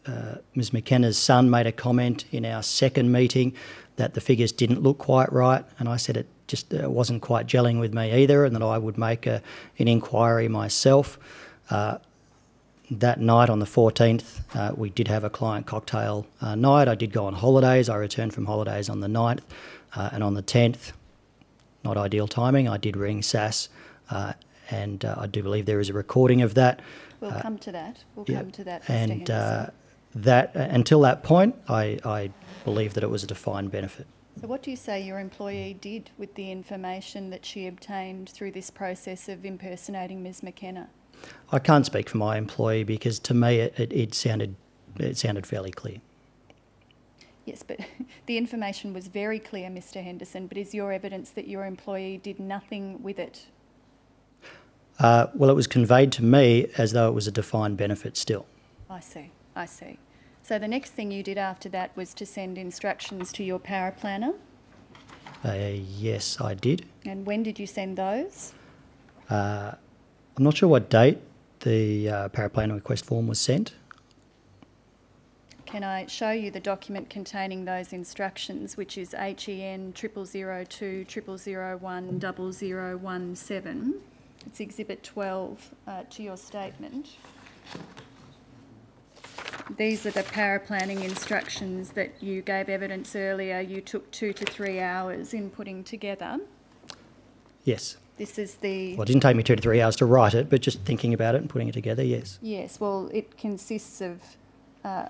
uh, Miz McKenna's son made a comment in our second meeting that the figures didn't look quite right, and I said it just uh, wasn't quite gelling with me either, and that I would make a, an inquiry myself. Uh, that night on the fourteenth, uh, we did have a client cocktail uh, night. I did go on holidays. I returned from holidays on the ninth, uh, and on the tenth, not ideal timing, I did ring S A S, uh, and uh, I do believe there is a recording of that. We'll uh, come to that. We'll yeah. come to that. And uh, that, uh, until that point, I, I believe that it was a defined benefit. So what do you say your employee did with the information that she obtained through this process of impersonating Miz McKenna? I can't speak for my employee because to me it, it, it sounded it sounded fairly clear. Yes, but the information was very clear, Mister Henderson, but is your evidence that your employee did nothing with it? Uh, well, it was conveyed to me as though it was a defined benefit still. I see, I see. So the next thing you did after that was to send instructions to your power planner? Uh, yes, I did. And when did you send those? Uh, I'm not sure what date the uh, power planner request form was sent. Can I show you the document containing those instructions, which is H E N zero zero zero two zero zero zero one zero zero one seven. It's Exhibit twelve uh, to your statement. These are the power planning instructions that you gave evidence earlier. You took two to three hours in putting together. Yes. This is the... Well, it didn't take me two to three hours to write it, but just thinking about it and putting it together, yes. Yes, well, it consists of uh,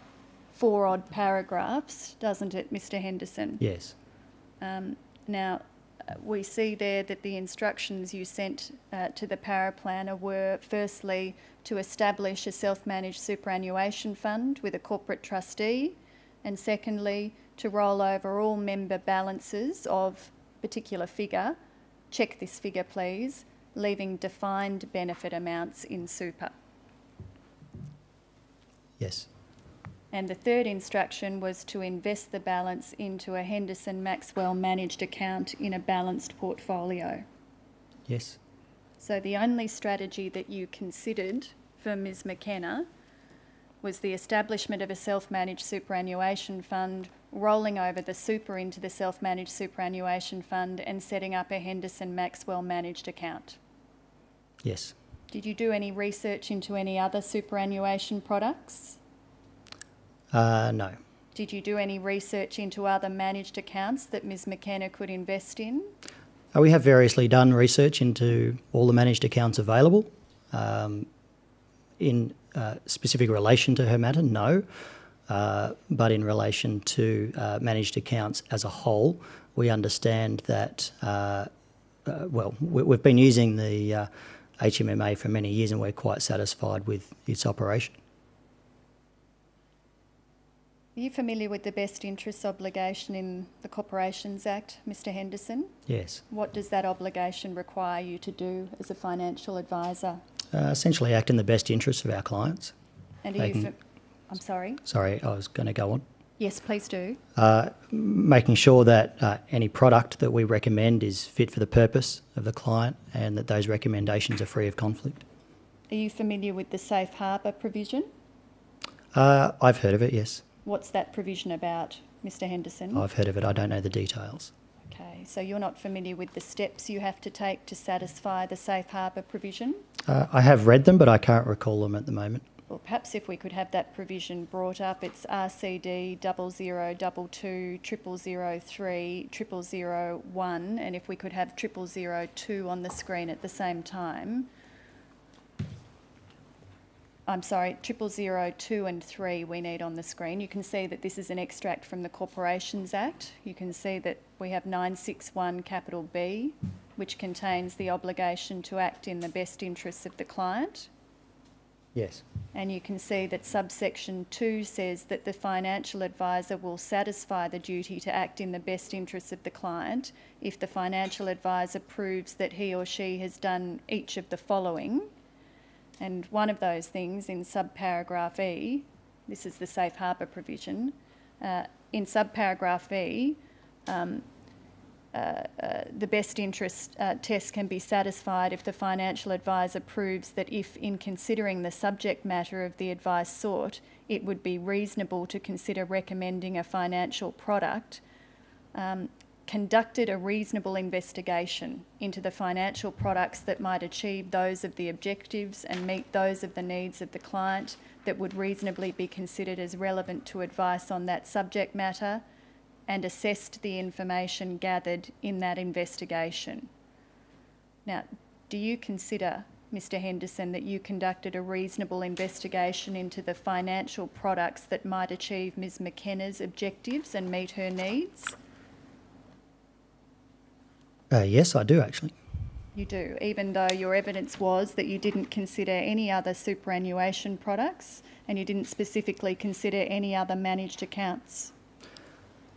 four odd paragraphs, doesn't it, Mister Henderson? Yes. Um, now, we see there that the instructions you sent uh, to the power planner were, firstly, to establish a self-managed superannuation fund with a corporate trustee, and secondly, to roll over all member balances of particular figure, check this figure please, leaving defined benefit amounts in super. Yes. And the third instruction was to invest the balance into a Henderson Maxwell managed account in a balanced portfolio. Yes. So the only strategy that you considered for Miz McKenna was the establishment of a self-managed superannuation fund, rolling over the super into the self-managed superannuation fund and setting up a Henderson Maxwell managed account. Yes. Did you do any research into any other superannuation products? Uh, no. Did you do any research into other managed accounts that Miz McKenna could invest in? Uh, we have variously done research into all the managed accounts available. Um, in uh, specific relation to her matter, no. Uh, but in relation to uh, managed accounts as a whole, we understand that, uh, uh, well, we, we've been using the uh, H M M A for many years and we're quite satisfied with its operation. Are you familiar with the best interests obligation in the Corporations Act, Mister Henderson? Yes. What does that obligation require you to do as a financial advisor? Uh, essentially act in the best interests of our clients. And are you... I'm sorry? Sorry, I was going to go on. Yes, please do. Uh, making sure that uh, any product that we recommend is fit for the purpose of the client and that those recommendations are free of conflict. Are you familiar with the safe harbour provision? Uh, I've heard of it, yes. What's that provision about, Mister Henderson? I've heard of it. I don't know the details. Okay, so you're not familiar with the steps you have to take to satisfy the safe harbour provision? Uh, I have read them, but I can't recall them at the moment. Well, perhaps if we could have that provision brought up, it's R C D double zero double two triple zero three triple zero one, and if we could have triple zero two on the screen at the same time. I'm sorry, triple zero two and three we need on the screen. You can see that this is an extract from the Corporations Act. You can see that we have nine six one capital B, which contains the obligation to act in the best interests of the client. Yes. And you can see that subsection two says that the financial advisor will satisfy the duty to act in the best interests of the client if the financial advisor proves that he or she has done each of the following. And one of those things in subparagraph E, this is the safe harbour provision, uh, in subparagraph E, um, Uh, uh, the best interest uh, test can be satisfied if the financial advisor proves that if, in considering the subject matter of the advice sought, it would be reasonable to consider recommending a financial product, um, conducted a reasonable investigation into the financial products that might achieve those of the objectives and meet those of the needs of the client that would reasonably be considered as relevant to advice on that subject matter, and assessed the information gathered in that investigation. Now, do you consider, Mister Henderson, that you conducted a reasonable investigation into the financial products that might achieve Miz McKenna's objectives and meet her needs? Uh, yes, I do, actually. You do, even though your evidence was that you didn't consider any other superannuation products and you didn't specifically consider any other managed accounts?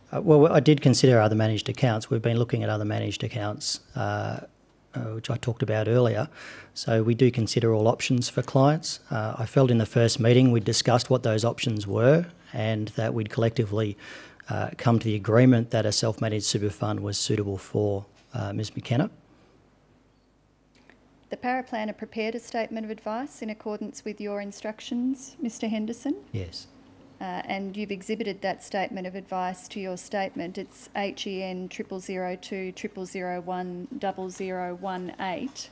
Uh, well, I did consider other managed accounts. We've been looking at other managed accounts, uh, uh, which I talked about earlier. So we do consider all options for clients. Uh, I felt in the first meeting we discussed what those options were and that we'd collectively uh, come to the agreement that a self-managed super fund was suitable for uh, Miz McKenna. The paraplanner prepared a statement of advice in accordance with your instructions, Mister Henderson? Yes. Uh, and you've exhibited that statement of advice to your statement. It's H E N zero zero zero two zero zero zero one zero zero one eight.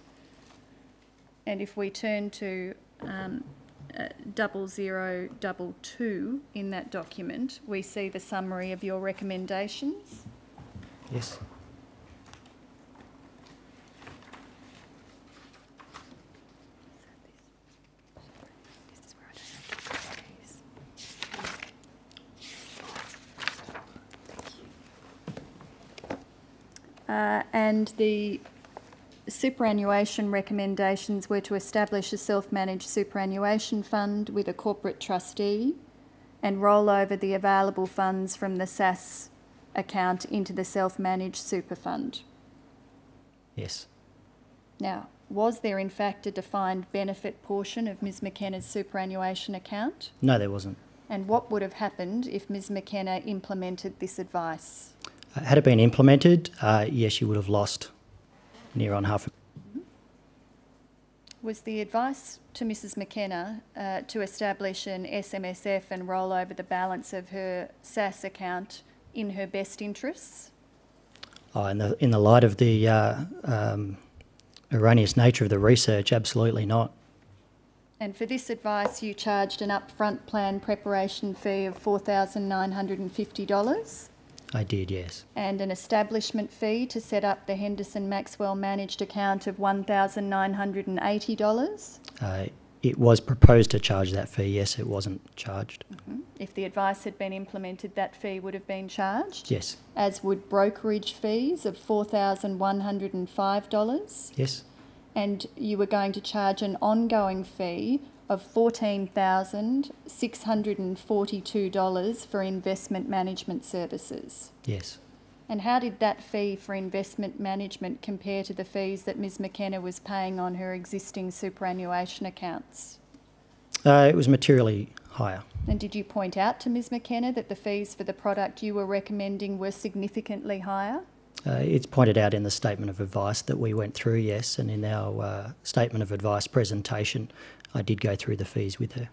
And if we turn to um, uh, double zero double two in that document, we see the summary of your recommendations. Yes. Uh, and the superannuation recommendations were to establish a self-managed superannuation fund with a corporate trustee and roll over the available funds from the S A S account into the self-managed super fund. Yes. Now, was there in fact a defined benefit portion of Miz McKenna's superannuation account? No, there wasn't. And what would have happened if Miz McKenna implemented this advice? Had it been implemented, uh, yes, she would have lost near on half. Was the advice to Missus McKenna uh, to establish an S M S F and roll over the balance of her S A S account in her best interests? Oh, in the, in the light of the uh, um, erroneous nature of the research, absolutely not. And for this advice, you charged an upfront plan preparation fee of four thousand nine hundred and fifty dollars? I did, yes. And an establishment fee to set up the Henderson Maxwell managed account of one thousand nine hundred and eighty dollars? Uh, it was proposed to charge that fee, yes, it wasn't charged. Mm-hmm. If the advice had been implemented, that fee would have been charged? Yes. As would brokerage fees of four thousand one hundred and five dollars? Yes. And you were going to charge an ongoing fee of fourteen thousand six hundred and forty-two dollars for investment management services. Yes. And how did that fee for investment management compare to the fees that Miz McKenna was paying on her existing superannuation accounts? Uh, it was materially higher. And did you point out to Miz McKenna that the fees for the product you were recommending were significantly higher? Uh, it's pointed out in the statement of advice that we went through, yes, and in our uh, statement of advice presentation, I did go through the fees with her.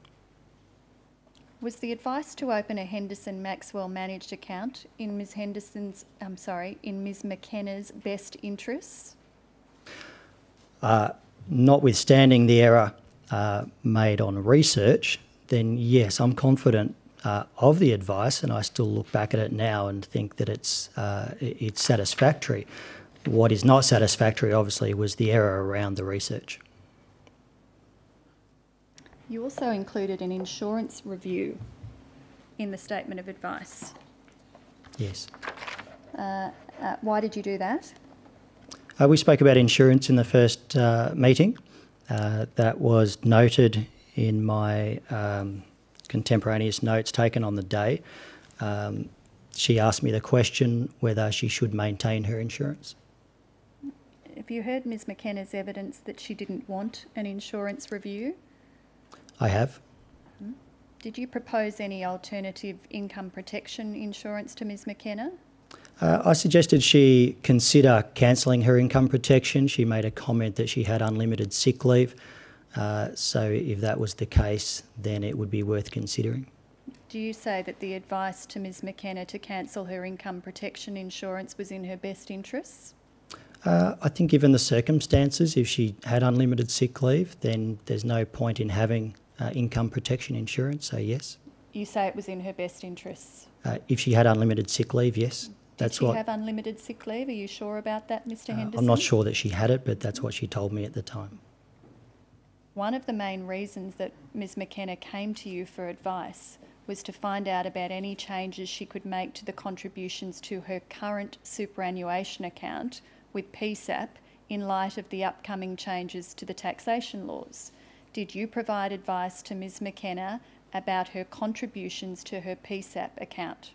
Was the advice to open a Henderson Maxwell managed account in Miz Henderson's, I'm sorry, in Miz McKenna's best interests? Uh, notwithstanding the error uh, made on research, then yes, I'm confident uh, of the advice, and I still look back at it now and think that it's uh, it's satisfactory. What is not satisfactory, obviously, was the error around the research. You also included an insurance review in the statement of advice. Yes. Uh, uh, why did you do that? Uh, we spoke about insurance in the first uh, meeting. Uh, that was noted in my um, contemporaneous notes taken on the day. Um, she asked me the question whether she should maintain her insurance. Have you heard Miz McKenna's evidence that she didn't want an insurance review? I have. Did you propose any alternative income protection insurance to Miz McKenna? Uh, I suggested she consider cancelling her income protection. She made a comment that she had unlimited sick leave. Uh, so if that was the case, then it would be worth considering. Do you say that the advice to Ms McKenna to cancel her income protection insurance was in her best interests? Uh, I think given the circumstances, if she had unlimited sick leave, then there's no point in having uh, income protection insurance, so yes. You say it was in her best interests? Uh, if she had unlimited sick leave, yes. That's Did she what, have unlimited sick leave? Are you sure about that, Mr uh, Henderson? I'm not sure that she had it, but that's what she told me at the time. One of the main reasons that Ms McKenna came to you for advice was to find out about any changes she could make to the contributions to her current superannuation account with P SAP in light of the upcoming changes to the taxation laws. Did you provide advice to Ms McKenna about her contributions to her P SAP account?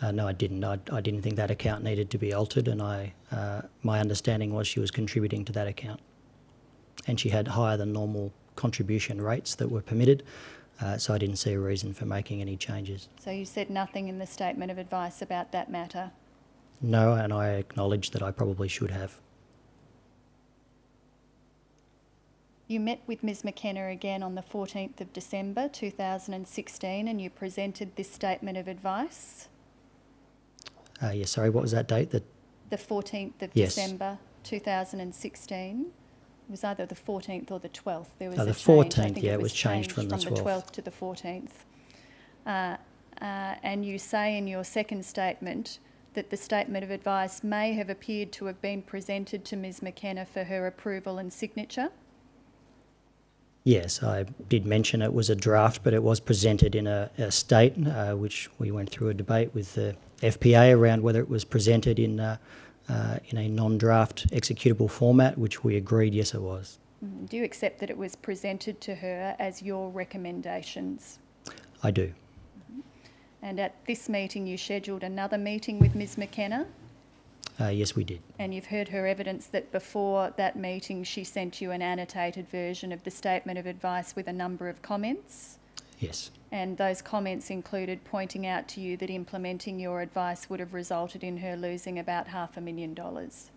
Uh, no, I didn't. I, I didn't think that account needed to be altered, and I, uh, my understanding was she was contributing to that account. And she had higher than normal contribution rates that were permitted, uh, so I didn't see a reason for making any changes. So you said nothing in the statement of advice about that matter? No, and I acknowledge that I probably should have. You met with Ms McKenna again on the fourteenth of December two thousand sixteen and you presented this statement of advice? Uh, yeah, sorry, what was that date? The, the fourteenth of December two thousand sixteen. It was either the fourteenth or the twelfth. There was oh, the a change. fourteenth, I think yeah, it was changed, changed from, from the twelfth. twelfth to the fourteenth. Uh, uh, and you say in your second statement that the statement of advice may have appeared to have been presented to Ms McKenna for her approval and signature? Yes, I did mention it was a draft, but it was presented in a, a state, uh, which we went through a debate with the F P A around whether it was presented in uh, uh, in a non-draft executable format, which we agreed, yes, it was. Do you accept that it was presented to her as your recommendations? I do. And at this meeting, you scheduled another meeting with Ms McKenna? Uh, yes, we did. And you've heard her evidence that before that meeting, she sent you an annotated version of the statement of advice with a number of comments? Yes. And those comments included pointing out to you that implementing your advice would have resulted in her losing about half a million dollars?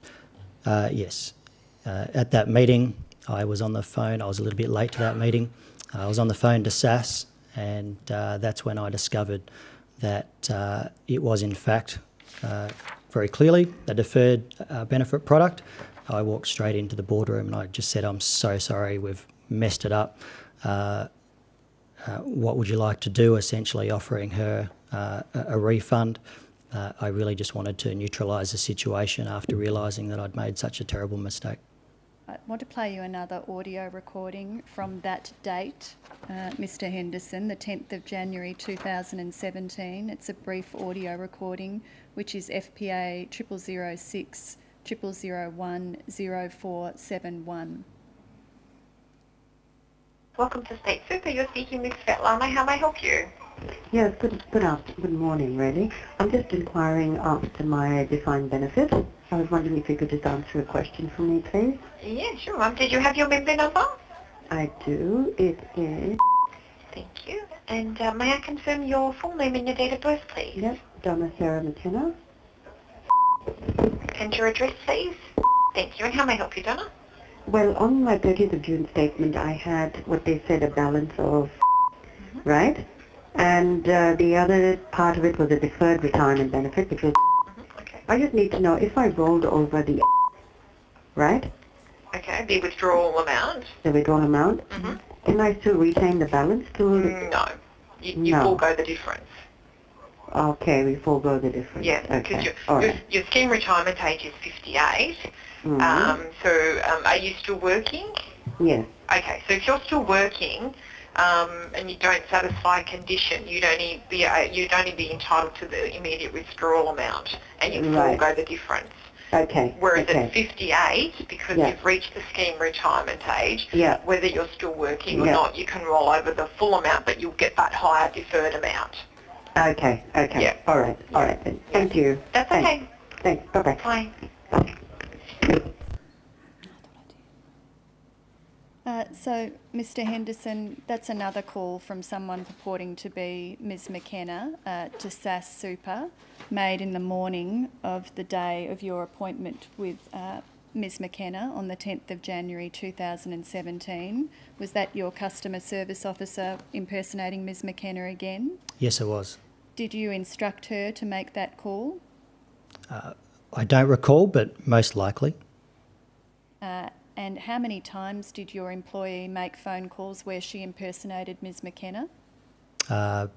Uh, yes. Uh, at that meeting, I was on the phone. I was a little bit late to that meeting. I was on the phone to S A S, and uh, that's when I discovered that uh, it was, in fact, uh, very clearly a deferred uh, benefit product. I walked straight into the boardroom and I just said, I'm so sorry, we've messed it up. Uh, uh, what would you like to do? Essentially offering her uh, a, a refund. Uh, I really just wanted to neutralise the situation after realising that I'd made such a terrible mistake. I want to play you another audio recording from that date, uh, Mr Henderson, the tenth of January two thousand seventeen. It's a brief audio recording, which is F P A zero zero zero six zero zero zero one zero four seven one. Welcome to State Super. You're speaking with Svetlana. How may I help you? Yes, good, good afternoon, good morning, really. I'm just inquiring after my defined benefit. I was wondering if you could just answer a question for me, please. Yeah, sure, Mum. Did you have your member number? I do. It is... Thank you. And uh, may I confirm your full name and your date of birth, please? Yes, Donna Sarah McKenna. And your address, please? Thank you. And how may I help you, Donna? Well, on my thirtieth of June statement, I had what they said a balance of... Mm-hmm. Right? And uh, the other part of it was a deferred retirement benefit, which was... I just need to know if I rolled over the, right? Okay, the withdrawal amount. The withdrawal amount. Mm-hmm. Can I still retain the balance? Till no, you, you no. forego the difference. Okay, we forego the difference. Yeah, because okay. your, your, right. your scheme retirement age is fifty-eight. Mm-hmm. Um, so, um, are you still working? Yes. Okay, so if you're still working. Um, and you don't satisfy a condition, you'd only be uh, you'd only be entitled to the immediate withdrawal amount, and you right. forego the difference. Okay. Whereas okay. at fifty-eight, because yeah. you've reached the scheme retirement age, yeah. whether you're still working yeah. or not, you can roll over the full amount, but you'll get that higher deferred amount. Okay. Okay. Yeah. All right. All right. Then. Yeah. Thank you. That's Thanks. okay. Thanks. Bye-bye. Bye. Uh, So, Mister Henderson, that's another call from someone purporting to be Miz McKenna uh, to S A S Super, made in the morning of the day of your appointment with uh, Miz McKenna on the tenth of January two thousand seventeen. Was that your customer service officer impersonating Miz McKenna again? Yes, it was. Did you instruct her to make that call? Uh, I don't recall, but most likely. Uh, And how many times did your employee make phone calls where she impersonated Miz McKenna? Uh,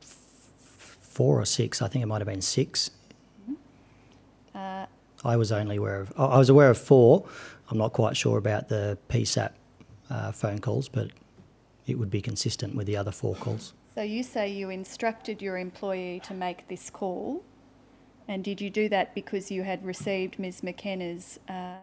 f four or six. I think it might have been six. Mm-hmm. uh, I was only aware of. I was aware of four. I'm not quite sure about the P SAP uh, phone calls, but it would be consistent with the other four calls. So you say you instructed your employee to make this call, and did you do that because you had received Miz McKenna's? Uh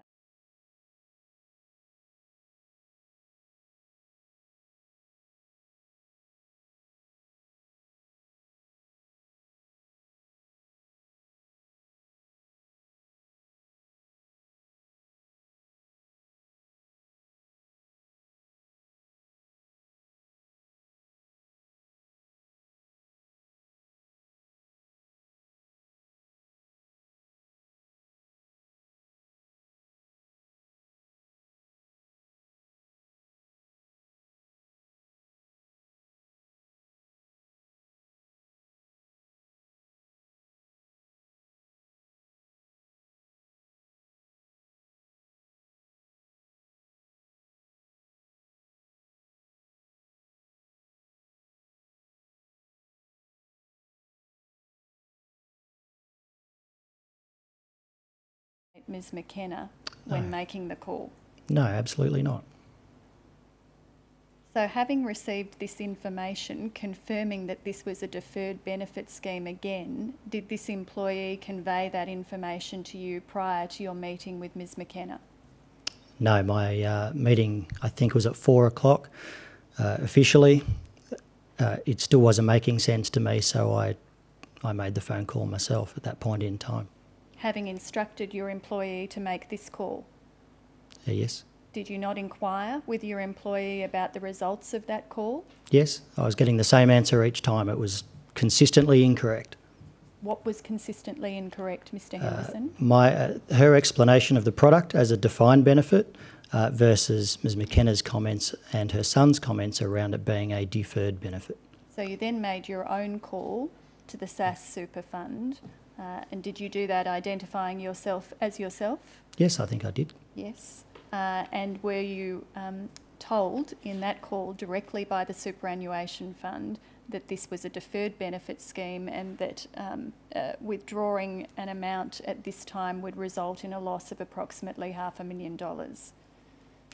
Miz McKenna when no. making the call? No, absolutely not. So having received this information confirming that this was a deferred benefit scheme again, did this employee convey that information to you prior to your meeting with Miz McKenna? No, my uh, meeting I think was at four o'clock uh, officially. Uh, it still wasn't making sense to me, so I, I made the phone call myself at that point in time. Having instructed your employee to make this call? Uh, yes. Did you not inquire with your employee about the results of that call? Yes, I was getting the same answer each time. It was consistently incorrect. What was consistently incorrect, Mister Henderson? Uh, my, uh, her explanation of the product as a defined benefit uh, versus Miz McKenna's comments and her son's comments around it being a deferred benefit. So you then made your own call to the S A S Super Fund. Uh, and did you do that identifying yourself as yourself? Yes, I think I did. Yes. Uh, and were you um, told in that call directly by the superannuation fund that this was a deferred benefit scheme and that um, uh, withdrawing an amount at this time would result in a loss of approximately half a million dollars?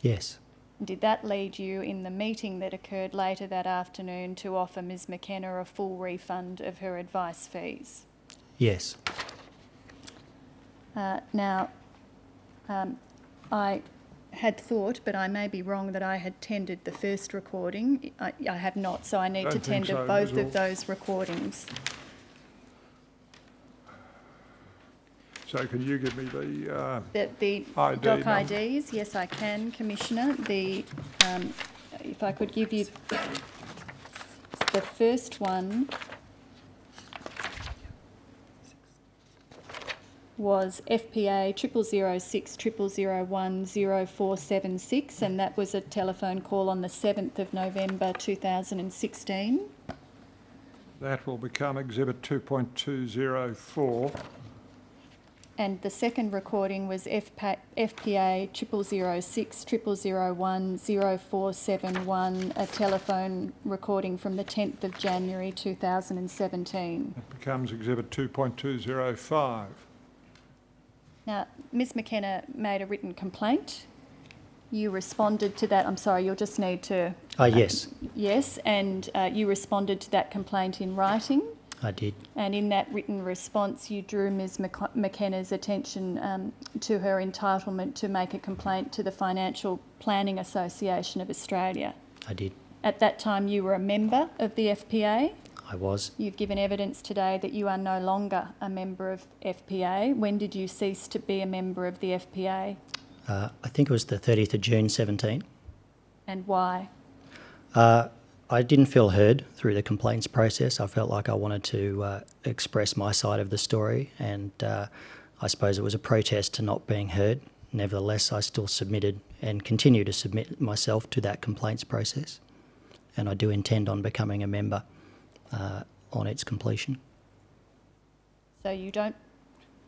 Yes. Did that lead you in the meeting that occurred later that afternoon to offer Miz McKenna a full refund of her advice fees? Yes. Uh, now, um, I had thought, but I may be wrong, that I had tendered the first recording. I, I have not, so I need Don't to tender so, both of those recordings. So can you give me the, uh, the, the I D doc number? I Ds? Yes, I can, Commissioner. The um, if I could give you the first one. Was F P A triple zero six triple zero one zero four seven six, and that was a telephone call on the seventh of November two thousand and sixteen. That will become exhibit two point two zero four. And the second recording was F P A triple zero six triple zero one zero four seven one, a telephone recording from the tenth of January two thousand and seventeen. That becomes exhibit two point two zero five. Now, Miz McKenna made a written complaint. You responded to that. I'm sorry, you'll just need to... Oh, uh, yes. Yes, and uh, you responded to that complaint in writing. I did. And in that written response, you drew Miz Mc McKenna's attention um, to her entitlement to make a complaint to the Financial Planning Association of Australia. I did. At that time, you were a member of the F P A. I was. You've given evidence today that you are no longer a member of F P A. When did you cease to be a member of the F P A? Uh, I think it was the thirtieth of June seventeen. and why? Uh, I didn't feel heard through the complaints process. I felt like I wanted to uh, express my side of the story, and uh, I suppose it was a protest to not being heard. Nevertheless, I still submitted and continue to submit myself to that complaints process, and I do intend on becoming a member uh, on its completion. So you don't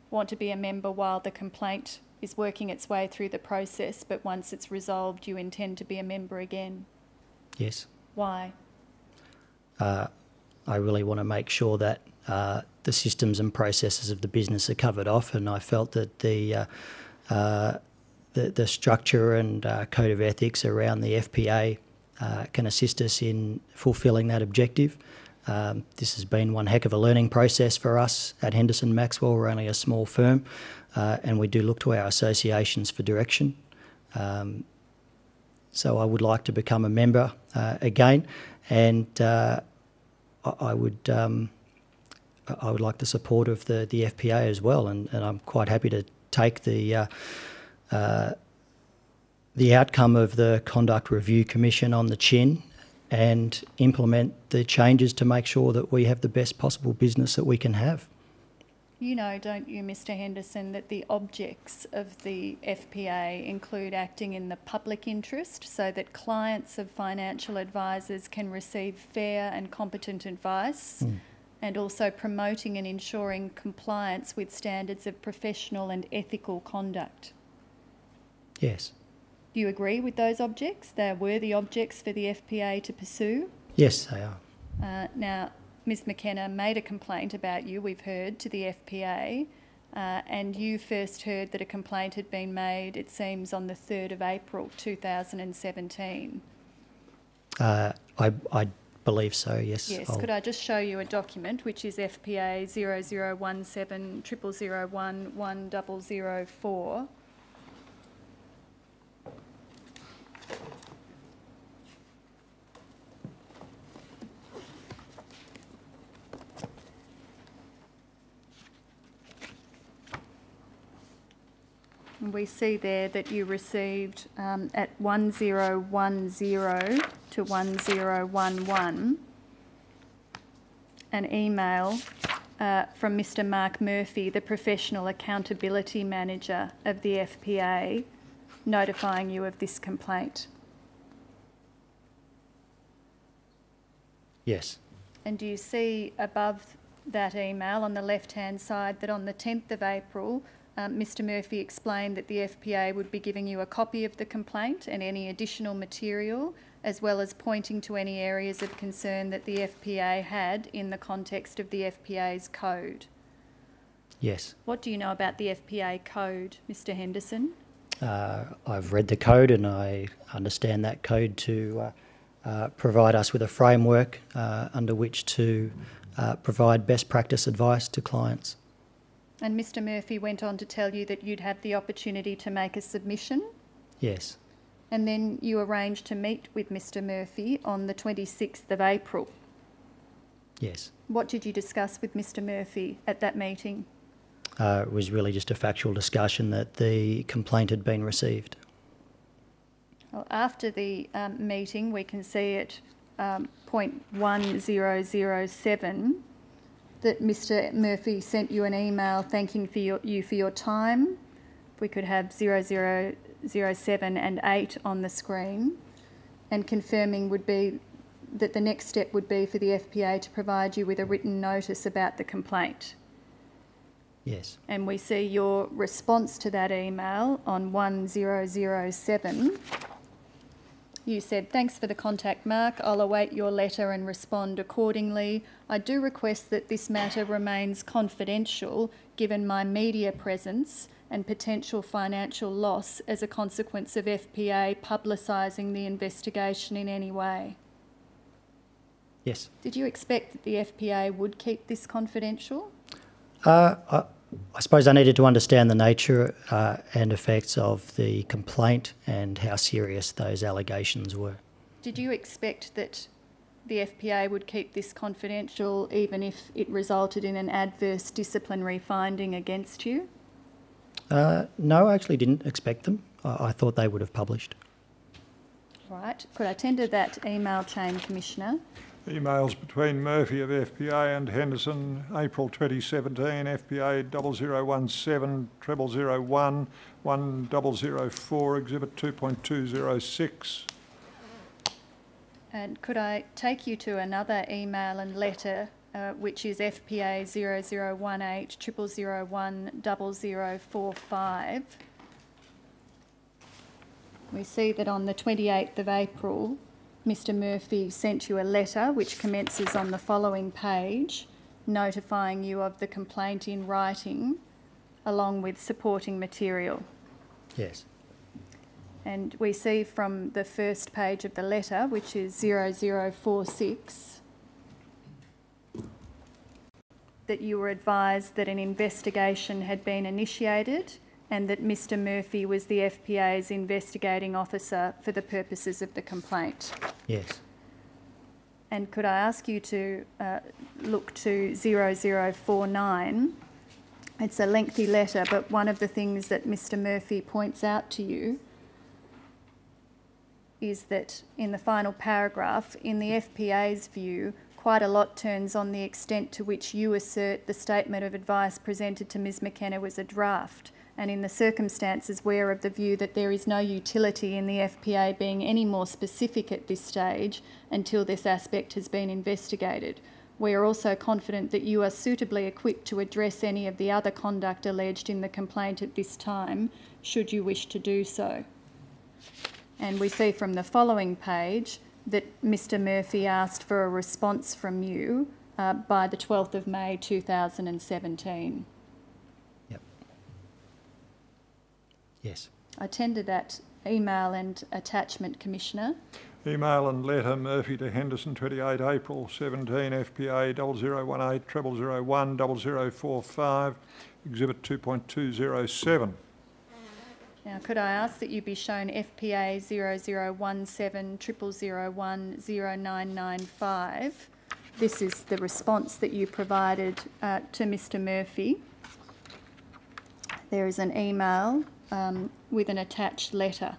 want to be a member while the complaint is working its way through the process, but once it's resolved, you intend to be a member again? Yes. Why? Uh, I really want to make sure that uh, the systems and processes of the business are covered off, and I felt that the uh, uh, the, the structure and uh, code of ethics around the F P A uh, can assist us in fulfilling that objective. Um, this has been one heck of a learning process for us at Henderson Maxwell. We're only a small firm, uh, and we do look to our associations for direction. Um, so I would like to become a member uh, again, and uh, I, I would um, I would like the support of the, the F P A as well, and, and I'm quite happy to take the uh, uh, the outcome of the Conduct Review Commission on the chin and implement the changes to make sure that we have the best possible business that we can have. You know, don't you, Mister Henderson, that the objects of the F P A include acting in the public interest so that clients of financial advisors can receive fair and competent advice, mm. and also promoting and ensuring compliance with standards of professional and ethical conduct? Yes. Do you agree with those objects? They're worthy objects for the F P A to pursue? Yes, they are. Uh, now, Ms McKenna made a complaint about you, we've heard, to the F P A, uh, and you first heard that a complaint had been made, it seems, on the third of April two thousand seventeen. Uh, I, I believe so, yes. Yes, I'll... could I just show you a document, which is F P A zero zero one seven zero zero zero one one zero zero four. We see there that you received um, at one zero one zero to one zero one one an email uh, from Mister Mark Murphy, the Professional Accountability Manager of the F P A, notifying you of this complaint. Yes. And do you see above that email on the left-hand side that on the tenth of April, Um, Mister Murphy explained that the F P A would be giving you a copy of the complaint and any additional material, as well as pointing to any areas of concern that the F P A had in the context of the F P A's code? Yes. What do you know about the F P A code, Mister Henderson? Uh, I've read the code, and I understand that code to uh, uh, provide us with a framework uh, under which to uh, provide best practice advice to clients. And Mister Murphy went on to tell you that you'd had the opportunity to make a submission? Yes. And then you arranged to meet with Mister Murphy on the twenty-sixth of April? Yes. What did you discuss with Mister Murphy at that meeting? Uh, it was really just a factual discussion that the complaint had been received. Well, after the um, meeting, we can see at um, point one zero zero seven... that Mister Murphy sent you an email thanking for your, you for your time. We could have zero zero zero seven and eight on the screen, and confirming would be that the next step would be for the F P A to provide you with a written notice about the complaint. Yes. And we see your response to that email on one zero zero seven. You said, "Thanks for the contact, Mark. I'll await your letter and respond accordingly. I do request that this matter remains confidential given my media presence and potential financial loss as a consequence of F P A publicising the investigation in any way." Yes. Did you expect that the F P A would keep this confidential? Uh, I, I suppose I needed to understand the nature uh, and effects of the complaint and how serious those allegations were. Did you expect that the F P A would keep this confidential even if it resulted in an adverse disciplinary finding against you? Uh, no, I actually didn't expect them. I, I thought they would have published. Right. Could I tender that email chain, Commissioner? Emails between Murphy of F P A and Henderson, April twenty seventeen, F P A zero zero one seven zero zero zero one one zero zero four, Exhibit two point two zero six. And could I take you to another email and letter, uh, which is F P A zero zero one eight zero zero zero one zero zero four five. We see that on the twenty-eighth of April, Mister Murphy sent you a letter which commences on the following page, notifying you of the complaint in writing, along with supporting material. Yes. And we see from the first page of the letter, which is zero zero four six, that you were advised that an investigation had been initiated and that Mister Murphy was the F P A's investigating officer for the purposes of the complaint. Yes. And could I ask you to uh, look to zero zero four nine? It's a lengthy letter, but one of the things that Mister Murphy points out to you is that in the final paragraph, in the F P A's view, quite a lot turns on the extent to which you assert the statement of advice presented to Ms McKenna was a draft, and in the circumstances we're of the view that there is no utility in the F P A being any more specific at this stage until this aspect has been investigated. We are also confident that you are suitably equipped to address any of the other conduct alleged in the complaint at this time, should you wish to do so. And we see from the following page that Mister Murphy asked for a response from you uh, by the twelfth of May two thousand seventeen. Yes. I tender that email and attachment, Commissioner. Email and letter, Murphy to Henderson, twenty-eighth April seventeen, F P A zero zero one eight zero zero zero one zero zero four five, Exhibit two point two zero seven. Now, could I ask that you be shown F P A zero zero one seven zero zero zero one zero nine nine five? This is the response that you provided uh, to Mister Murphy. There is an email Um, with an attached letter.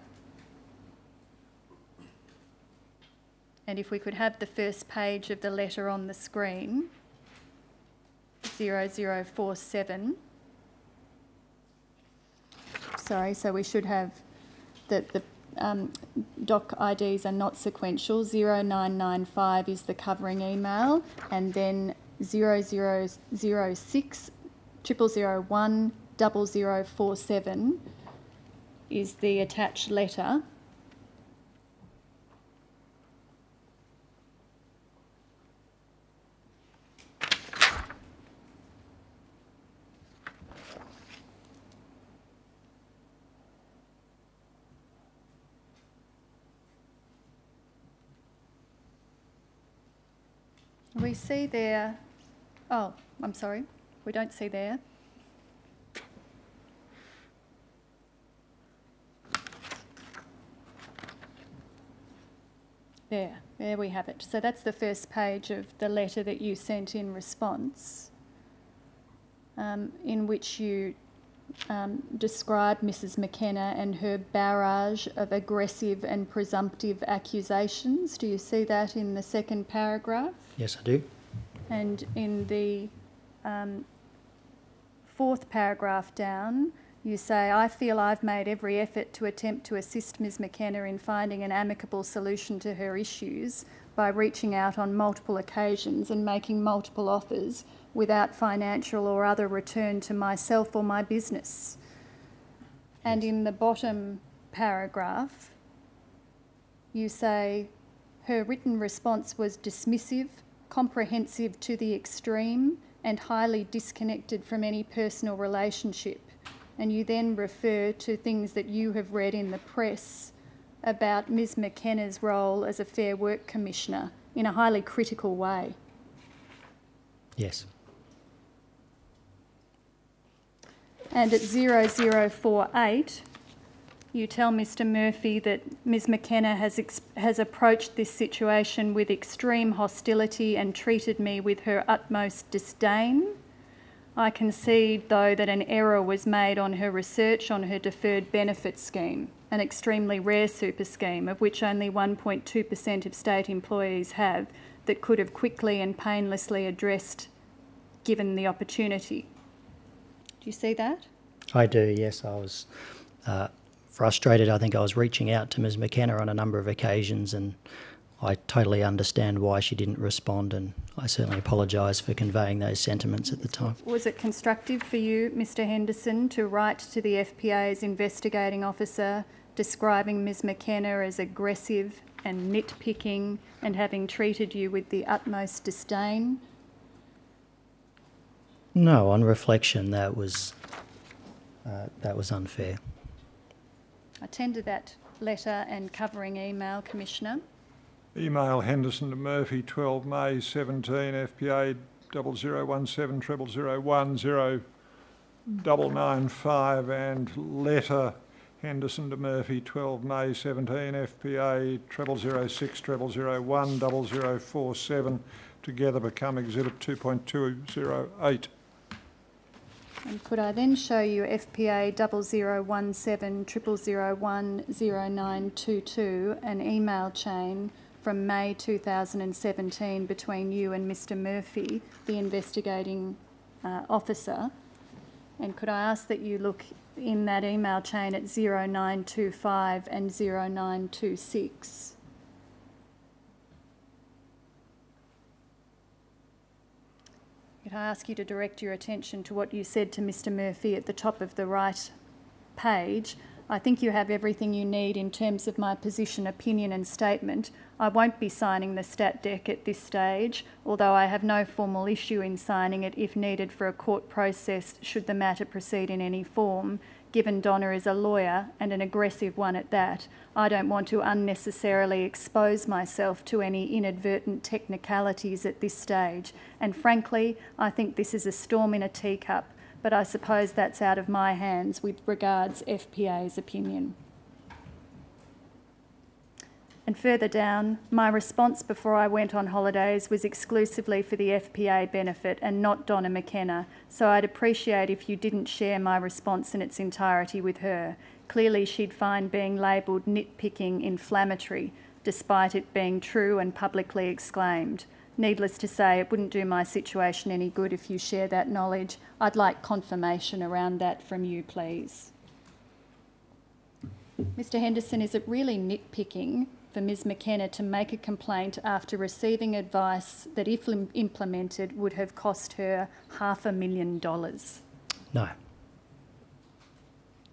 And if we could have the first page of the letter on the screen, zero zero four seven. Sorry, so we should have that the, the um, doc I Ds are not sequential. zero nine nine five is the covering email, and then zero zero zero six triple zero one double zero four seven is the attached letter. We see there, oh, I'm sorry, we don't see there. There, there we have it. So that's the first page of the letter that you sent in response, um, in which you um, describe Missus McKenna and her barrage of aggressive and presumptive accusations. Do you see that in the second paragraph? Yes, I do. And in the um, fourth paragraph down, you say, I feel I've made every effort to attempt to assist Ms McKenna in finding an amicable solution to her issues by reaching out on multiple occasions and making multiple offers without financial or other return to myself or my business. And in the bottom paragraph, you say, her written response was dismissive, comprehensive to the extreme, and highly disconnected from any personal relationship. And you then refer to things that you have read in the press about Ms McKenna's role as a Fair Work Commissioner in a highly critical way. Yes. And at zero zero four eight, you tell Mister Murphy that Ms McKenna has, ex has approached this situation with extreme hostility and treated me with her utmost disdain. I can see, though, that an error was made on her research on her deferred benefit scheme, an extremely rare super scheme of which only one point two percent of state employees have, that could have quickly and painlessly addressed given the opportunity. Do you see that? I do, yes. I was uh, frustrated. I think I was reaching out to Miz McKenna on a number of occasions, and I totally understand why she didn't respond, and I certainly apologise for conveying those sentiments at the time. Was it constructive for you, Mr Henderson, to write to the F P A's investigating officer describing Miz McKenna as aggressive and nitpicking and having treated you with the utmost disdain? No, on reflection, that was, uh, that was unfair. I tender that letter and covering email, Commissioner. Email Henderson to Murphy, twelve May seventeen, F P A double zero one seven triple zero one zero double nine five, and letter Henderson to Murphy, twelve May seventeen, F P A double zero six triple zero one double zero four seven, together become Exhibit two point two zero eight. And could I then show you F P A double zero one seven triple zero one zero nine two two, an email chain from May two thousand seventeen between you and Mr Murphy, the investigating uh, officer. And could I ask that you look in that email chain at zero nine two five and zero nine two six? Could I ask you to direct your attention to what you said to Mr Murphy at the top of the right page? I think you have everything you need in terms of my position, opinion and statement. I won't be signing the stat deck at this stage, although I have no formal issue in signing it if needed for a court process should the matter proceed in any form. Given Donna is a lawyer, and an aggressive one at that, I don't want to unnecessarily expose myself to any inadvertent technicalities at this stage. And frankly, I think this is a storm in a teacup, but I suppose that's out of my hands with regards F P A's opinion. And further down, my response before I went on holidays was exclusively for the F P A benefit and not Donna McKenna, so I'd appreciate if you didn't share my response in its entirety with her. Clearly she'd find being labelled nitpicking inflammatory, despite it being true and publicly exclaimed. Needless to say, it wouldn't do my situation any good if you share that knowledge. I'd like confirmation around that from you, please. Mr Henderson, is it really nitpicking for Ms McKenna to make a complaint after receiving advice that, if implemented, would have cost her half a million dollars? No.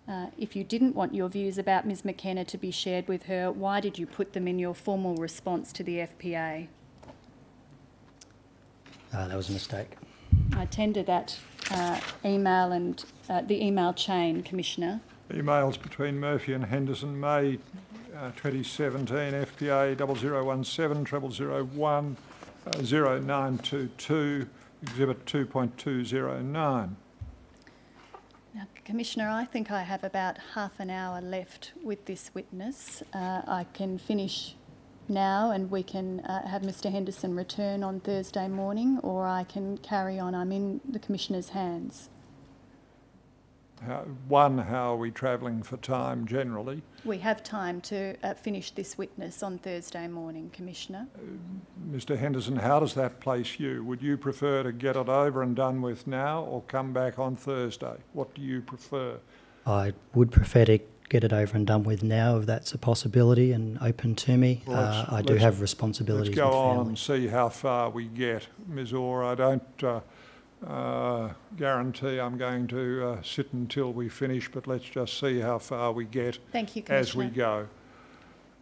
Uh, if you didn't want your views about Ms McKenna to be shared with her, why did you put them in your formal response to the F P A? Uh, that was a mistake. I tender that uh, email and uh, the email chain, Commissioner. Emails between Murphy and Henderson, May Uh, twenty seventeen, F P A double zero one seven triple zero one zero nine two two, Exhibit two point two zero nine. Now, Commissioner, I think I have about half an hour left with this witness. Uh, I can finish now and we can uh, have Mr Henderson return on Thursday morning, or I can carry on. I'm in the Commissioner's hands. How, one, how are we travelling for time generally? We have time to uh, finish this witness on Thursday morning, Commissioner. Uh, Mr Henderson, how does that place you? Would you prefer to get it over and done with now, or come back on Thursday? What do you prefer? I would prefer to get it over and done with now, if that's a possibility and open to me. Well, uh, I do have responsibilities. Let's go on and see how far we get, Ms Orr. I don't... Uh, Uh, guarantee I'm going to uh, sit until we finish, but let's just see how far we get. Thank you, Commissioner. As we go.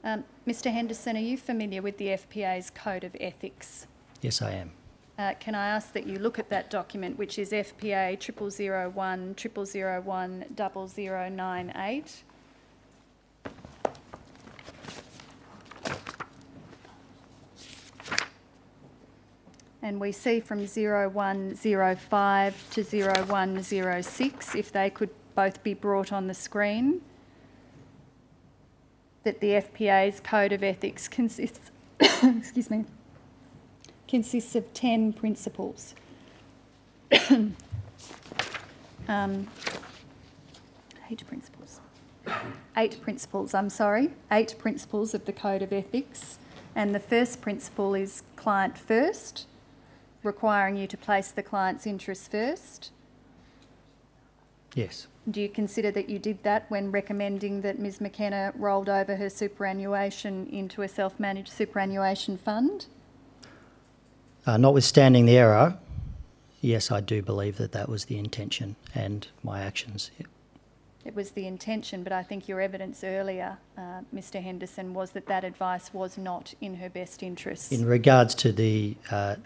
Um, Mr Henderson, are you familiar with the F P A's Code of Ethics? Yes, I am. Uh, can I ask that you look at that document, which is F P A double zero one triple zero one double zero nine eight? And we see from zero one zero five to zero one zero six, if they could both be brought on the screen, that the F P A's Code of Ethics consists, excuse me, consists of ten principles. um, eight principles. Eight principles, I'm sorry. Eight principles of the Code of Ethics. And the first principle is client first, requiring you to place the client's interests first. Yes. Do you consider that you did that when recommending that Miz McKenna rolled over her superannuation into a self-managed superannuation fund? Uh, notwithstanding the error, yes, I do believe that that was the intention and my actions. Yep. It was the intention, but I think your evidence earlier, uh, Mister Henderson, was that that advice was not in her best interests. In regards to the uh,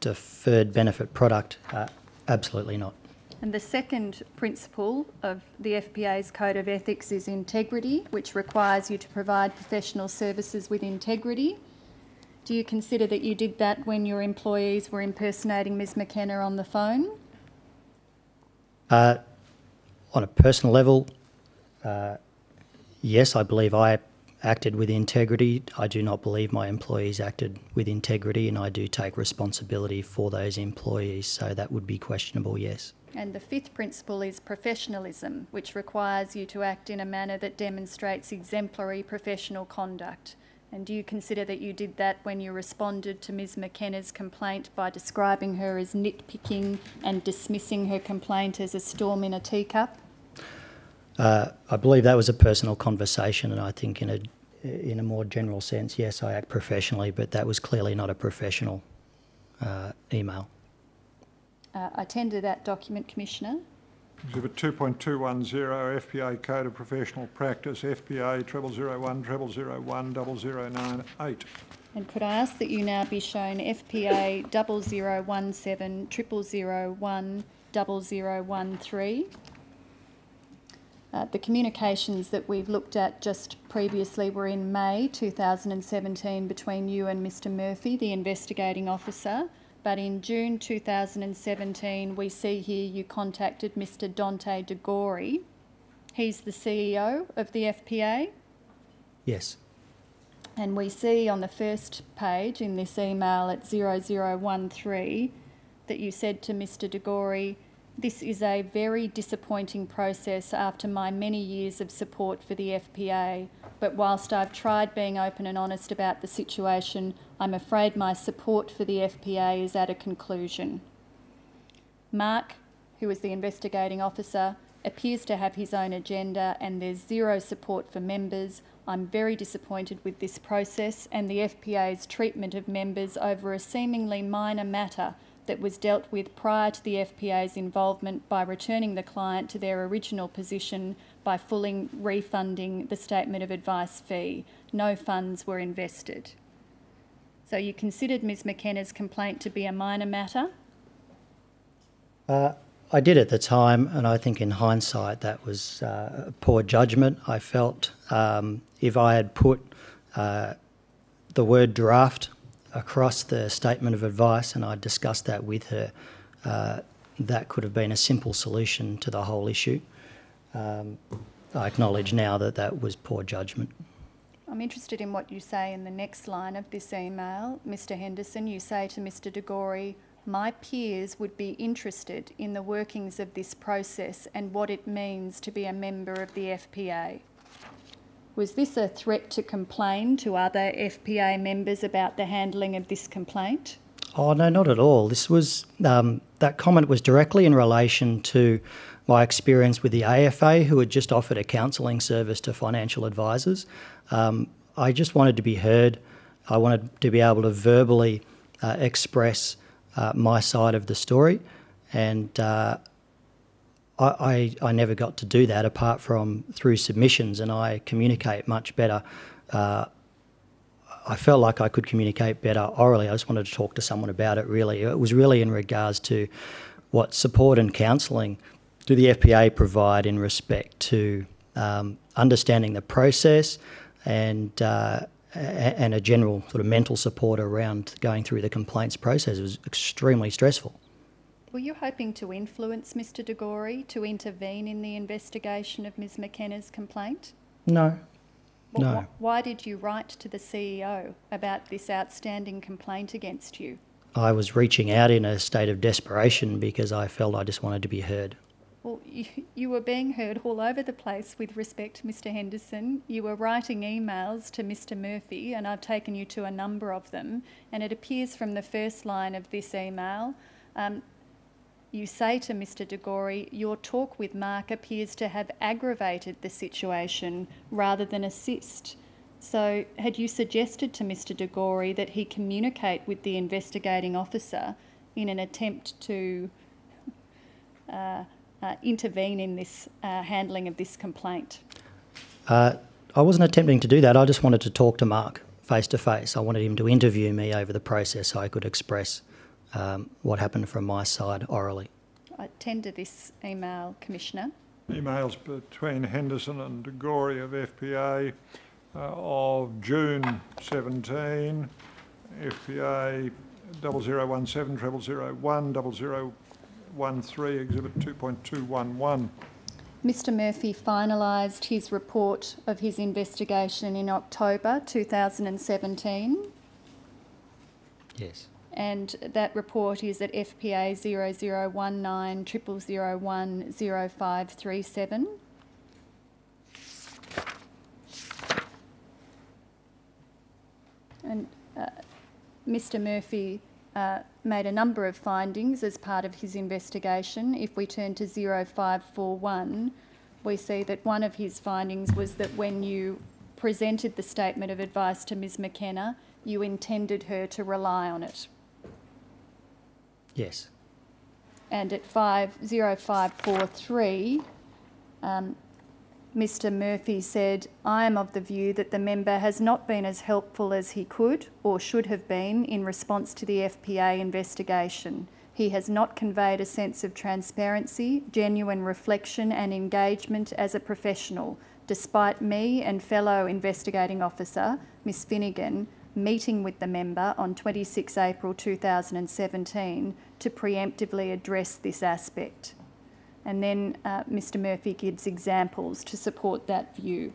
deferred benefit product, uh, absolutely not. And the second principle of the F P A's Code of Ethics is integrity, which requires you to provide professional services with integrity. Do you consider that you did that when your employees were impersonating Miz McKenna on the phone? Uh, on a personal level, uh, yes, I believe I acted with integrity. I do not believe my employees acted with integrity, and I do take responsibility for those employees, so that would be questionable, yes. And the fifth principle is professionalism, which requires you to act in a manner that demonstrates exemplary professional conduct. And do you consider that you did that when you responded to Miz McKenna's complaint by describing her as nitpicking and dismissing her complaint as a storm in a teacup? Uh, I believe that was a personal conversation, and I think in a, in a more general sense, yes, I act professionally, but that was clearly not a professional uh, email. Uh, I tender that document, Commissioner. Exhibit two point two one zero, F P A Code of Professional Practice, F P A zero zero zero one, zero zero zero one, zero zero nine eight. And could I ask that you now be shown F P A zero zero one seven, zero zero zero one, zero zero one three. Uh, the communications that we've looked at just previously were in May two thousand seventeen between you and Mister Murphy, the investigating officer. But in June two thousand seventeen, we see here you contacted Mister Dante Degori. He's the C E O of the F P A? Yes. And we see on the first page in this email at zero zero one three that you said to Mister Degori, "This is a very disappointing process after my many years of support for the F P A. But whilst I've tried being open and honest about the situation, I'm afraid my support for the F P A is at a conclusion. Mark, who is the investigating officer, appears to have his own agenda and there's zero support for members. I'm very disappointed with this process and the F P A's treatment of members over a seemingly minor matter that was dealt with prior to the F P A's involvement by returning the client to their original position by fully refunding the statement of advice fee. No funds were invested." So you considered Miz McKenna's complaint to be a minor matter? Uh, I did at the time, and I think in hindsight that was uh, poor judgment. I felt um, if I had put uh, the word draft across the statement of advice and I discussed that with her, uh, that could have been a simple solution to the whole issue. Um, I acknowledge now that that was poor judgment. I'm interested in what you say in the next line of this email, Mister Henderson. You say to Mister Degori, "My peers would be interested in the workings of this process and what it means to be a member of the F P A." Was this a threat to complain to other F P A members about the handling of this complaint? Oh, no, not at all. This was um, that comment was directly in relation to my experience with the A F A, who had just offered a counselling service to financial advisors. Um, I just wanted to be heard. I wanted to be able to verbally uh, express uh, my side of the story, and uh, I, I, I never got to do that apart from through submissions, and I communicate much better. Uh, I felt like I could communicate better orally. I just wanted to talk to someone about it, really. It was really in regards to what support and counselling do the F P A provide in respect to um, understanding the process and uh, and a general sort of mental support around going through the complaints process. It was extremely stressful. Were you hoping to influence Mister Degori to intervene in the investigation of Miz McKenna's complaint? No, well, no. Wh why did you write to the C E O about this outstanding complaint against you? I was reaching out in a state of desperation because I felt I just wanted to be heard. Well, you, you were being heard all over the place with respect, Mister Henderson. You were writing emails to Mister Murphy, and I've taken you to a number of them, and it appears from the first line of this email, um, you say to Mister Degori, your talk with Mark appears to have aggravated the situation rather than assist. So had you suggested to Mister Degori that he communicate with the investigating officer in an attempt to uh, Uh, intervene in this uh, handling of this complaint? Uh, I wasn't attempting to do that. I just wanted to talk to Mark face to face. I wanted him to interview me over the process so I could express um, what happened from my side orally. I tender this email, Commissioner. Emails between Henderson and Degori of F P A uh, of June seventeen, F P A double oh one seven, double oh oh one, double oh one one three, Exhibit two point two one one. Mister Murphy finalised his report of his investigation in October two thousand seventeen. Yes. And that report is at F P A zero zero one nine, zero zero zero one, zero five three seven. And uh, Mister Murphy Uh, made a number of findings as part of his investigation. If we turn to zero five four one, we see that one of his findings was that when you presented the statement of advice to Ms McKenna, you intended her to rely on it. Yes. And at five zero five four three, um, Mister Murphy said, I am of the view that the member has not been as helpful as he could or should have been in response to the F P A investigation. He has not conveyed a sense of transparency, genuine reflection and engagement as a professional, despite me and fellow investigating officer, Ms Finnegan, meeting with the member on twenty-sixth April two thousand seventeen to preemptively address this aspect. And then uh, Mister Murphy gives examples to support that view.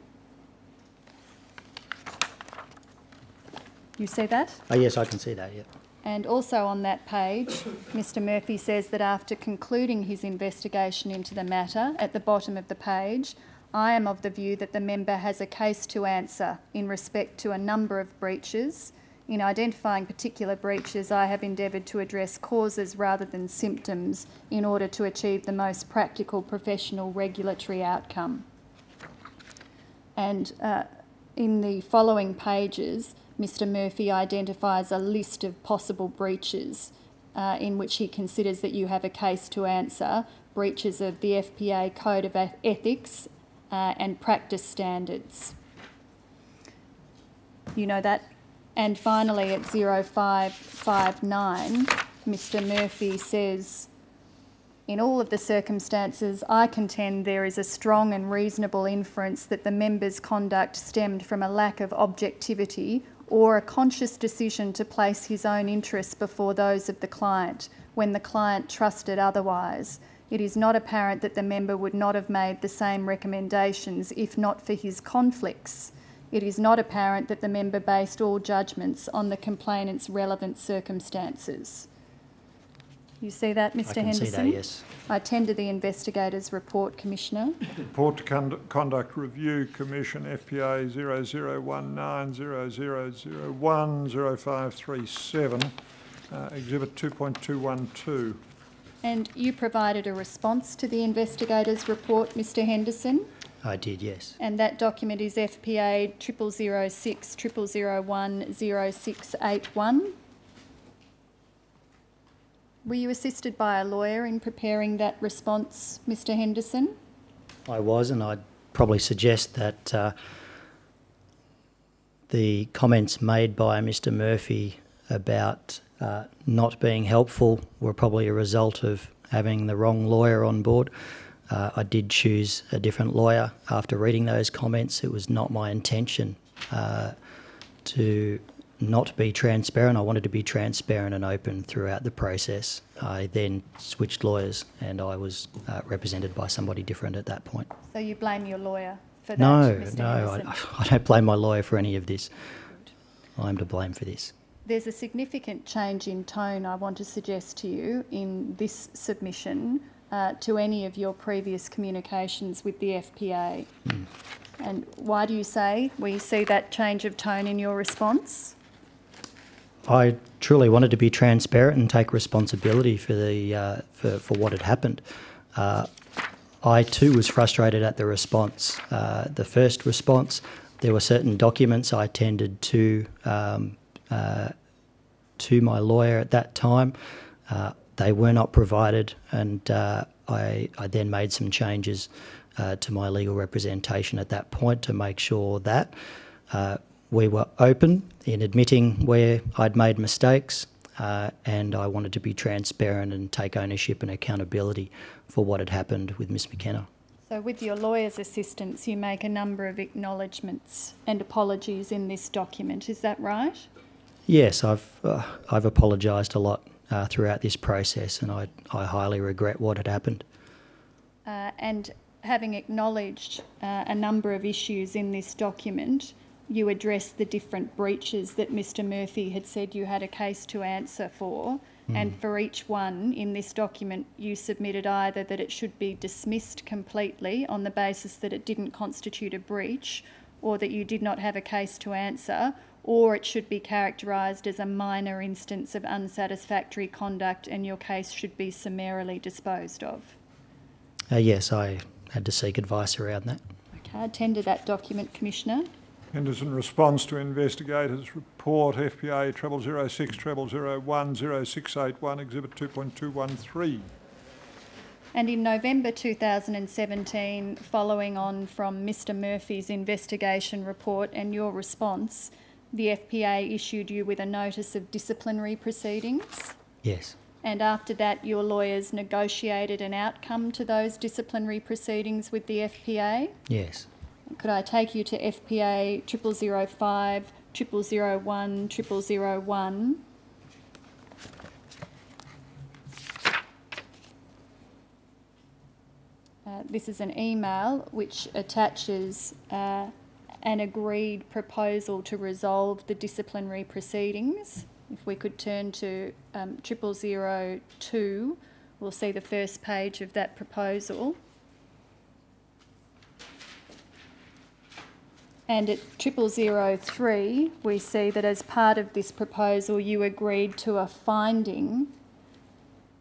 You see that? Oh, yes, I can see that, yeah. And also on that page, Mister Murphy says that after concluding his investigation into the matter, at the bottom of the page, I am of the view that the member has a case to answer in respect to a number of breaches. In identifying particular breaches, I have endeavoured to address causes rather than symptoms in order to achieve the most practical professional regulatory outcome. And uh, in the following pages, Mister Murphy identifies a list of possible breaches uh, in which he considers that you have a case to answer, breaches of the F P A Code of Ethics uh, and Practice Standards. You know that? And finally, at zero five five nine, Mister Murphy says, in all of the circumstances, I contend there is a strong and reasonable inference that the member's conduct stemmed from a lack of objectivity or a conscious decision to place his own interests before those of the client when the client trusted otherwise. It is not apparent that the member would not have made the same recommendations if not for his conflicts. It is not apparent that the member based all judgments on the complainant's relevant circumstances. You see that, Mister Henderson? I can see that, yes. I tender the investigator's report, Commissioner. Report to Con Conduct Review Commission, F P A zero zero one nine, zero zero zero one, zero five three seven, uh, Exhibit two point two one two. And you provided a response to the investigator's report, Mister Henderson? I did, yes. And that document is F P A double oh oh six, double oh oh one, oh six eight one. Were you assisted by a lawyer in preparing that response, Mister Henderson? I was, and I'd probably suggest that uh, the comments made by Mister Murphy about uh, not being helpful were probably a result of having the wrong lawyer on board. Uh, I did choose a different lawyer after reading those comments. It was not my intention uh, to not be transparent. I wanted to be transparent and open throughout the process. I then switched lawyers and I was uh, represented by somebody different at that point. So you blame your lawyer for that, Mister Henderson? No, no, I, I don't blame my lawyer for any of this. I'm to blame for this. There's a significant change in tone I want to suggest to you in this submission. uh, to any of your previous communications with the F P A. Mm. And why do you say we see that change of tone in your response? I truly wanted to be transparent and take responsibility for the uh, for, for what had happened. Uh, I too was frustrated at the response. Uh, the first response, there were certain documents I tendered to um, uh, to my lawyer at that time. Uh, they were not provided, and uh, I, I then made some changes uh, to my legal representation at that point to make sure that uh, we were open in admitting where I'd made mistakes, uh, and I wanted to be transparent and take ownership and accountability for what had happened with Miss McKenna. So with your lawyer's assistance, you make a number of acknowledgements and apologies in this document, is that right? Yes, I've, uh, I've apologised a lot uh, throughout this process, and I, I highly regret what had happened. Uh, and having acknowledged uh, a number of issues in this document, you addressed the different breaches that Mr Murphy had said you had a case to answer for, mm. and for each one in this document you submitted either that it should be dismissed completely on the basis that it didn't constitute a breach, or that you did not have a case to answer, or it should be characterised as a minor instance of unsatisfactory conduct and your case should be summarily disposed of. Uh, yes, I had to seek advice around that. Okay, tender that document, Commissioner. Henderson responds to investigators report F P A double oh six double oh one oh six eight one Exhibit two point two one three. And in November two thousand seventeen, following on from Mr Murphy's investigation report and your response, the F P A issued you with a notice of disciplinary proceedings? Yes. And after that, your lawyers negotiated an outcome to those disciplinary proceedings with the F P A? Yes. Could I take you to F P A double oh oh five, double oh oh one, double oh oh one? Uh, this is an email which attaches uh, an agreed proposal to resolve the disciplinary proceedings. If we could turn to um, double oh oh two, we'll see the first page of that proposal. And at double oh oh three, we see that as part of this proposal, you agreed to a finding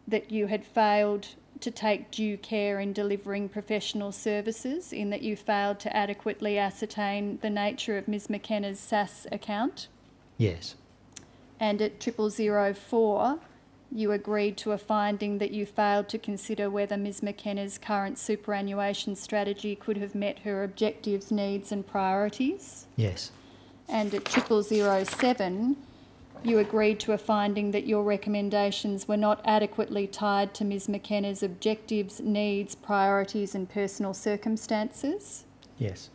that you had failed to take due care in delivering professional services, in that you failed to adequately ascertain the nature of Ms McKenna's S A S account. Yes. And at double oh oh four, you agreed to a finding that you failed to consider whether Ms McKenna's current superannuation strategy could have met her objectives, needs and priorities. Yes. And at double oh oh seven, you agreed to a finding that your recommendations were not adequately tied to Ms McKenna's objectives, needs, priorities and personal circumstances. Yes.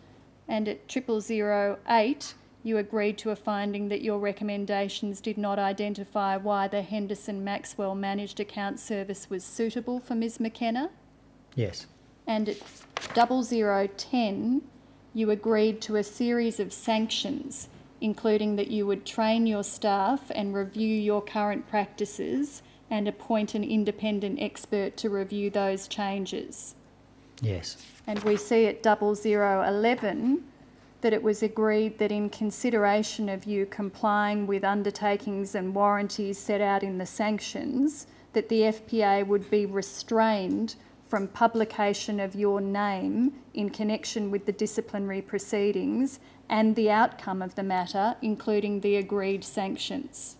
And at double oh oh eight, you agreed to a finding that your recommendations did not identify why the Henderson Maxwell managed account service was suitable for Ms McKenna. Yes. And at double oh oh ten, you agreed to a series of sanctions, including that you would train your staff and review your current practices and appoint an independent expert to review those changes. Yes. And we see at double oh oh eleven that it was agreed that in consideration of you complying with undertakings and warranties set out in the sanctions, that the F P A would be restrained from publication of your name in connection with the disciplinary proceedings and the outcome of the matter, including the agreed sanctions.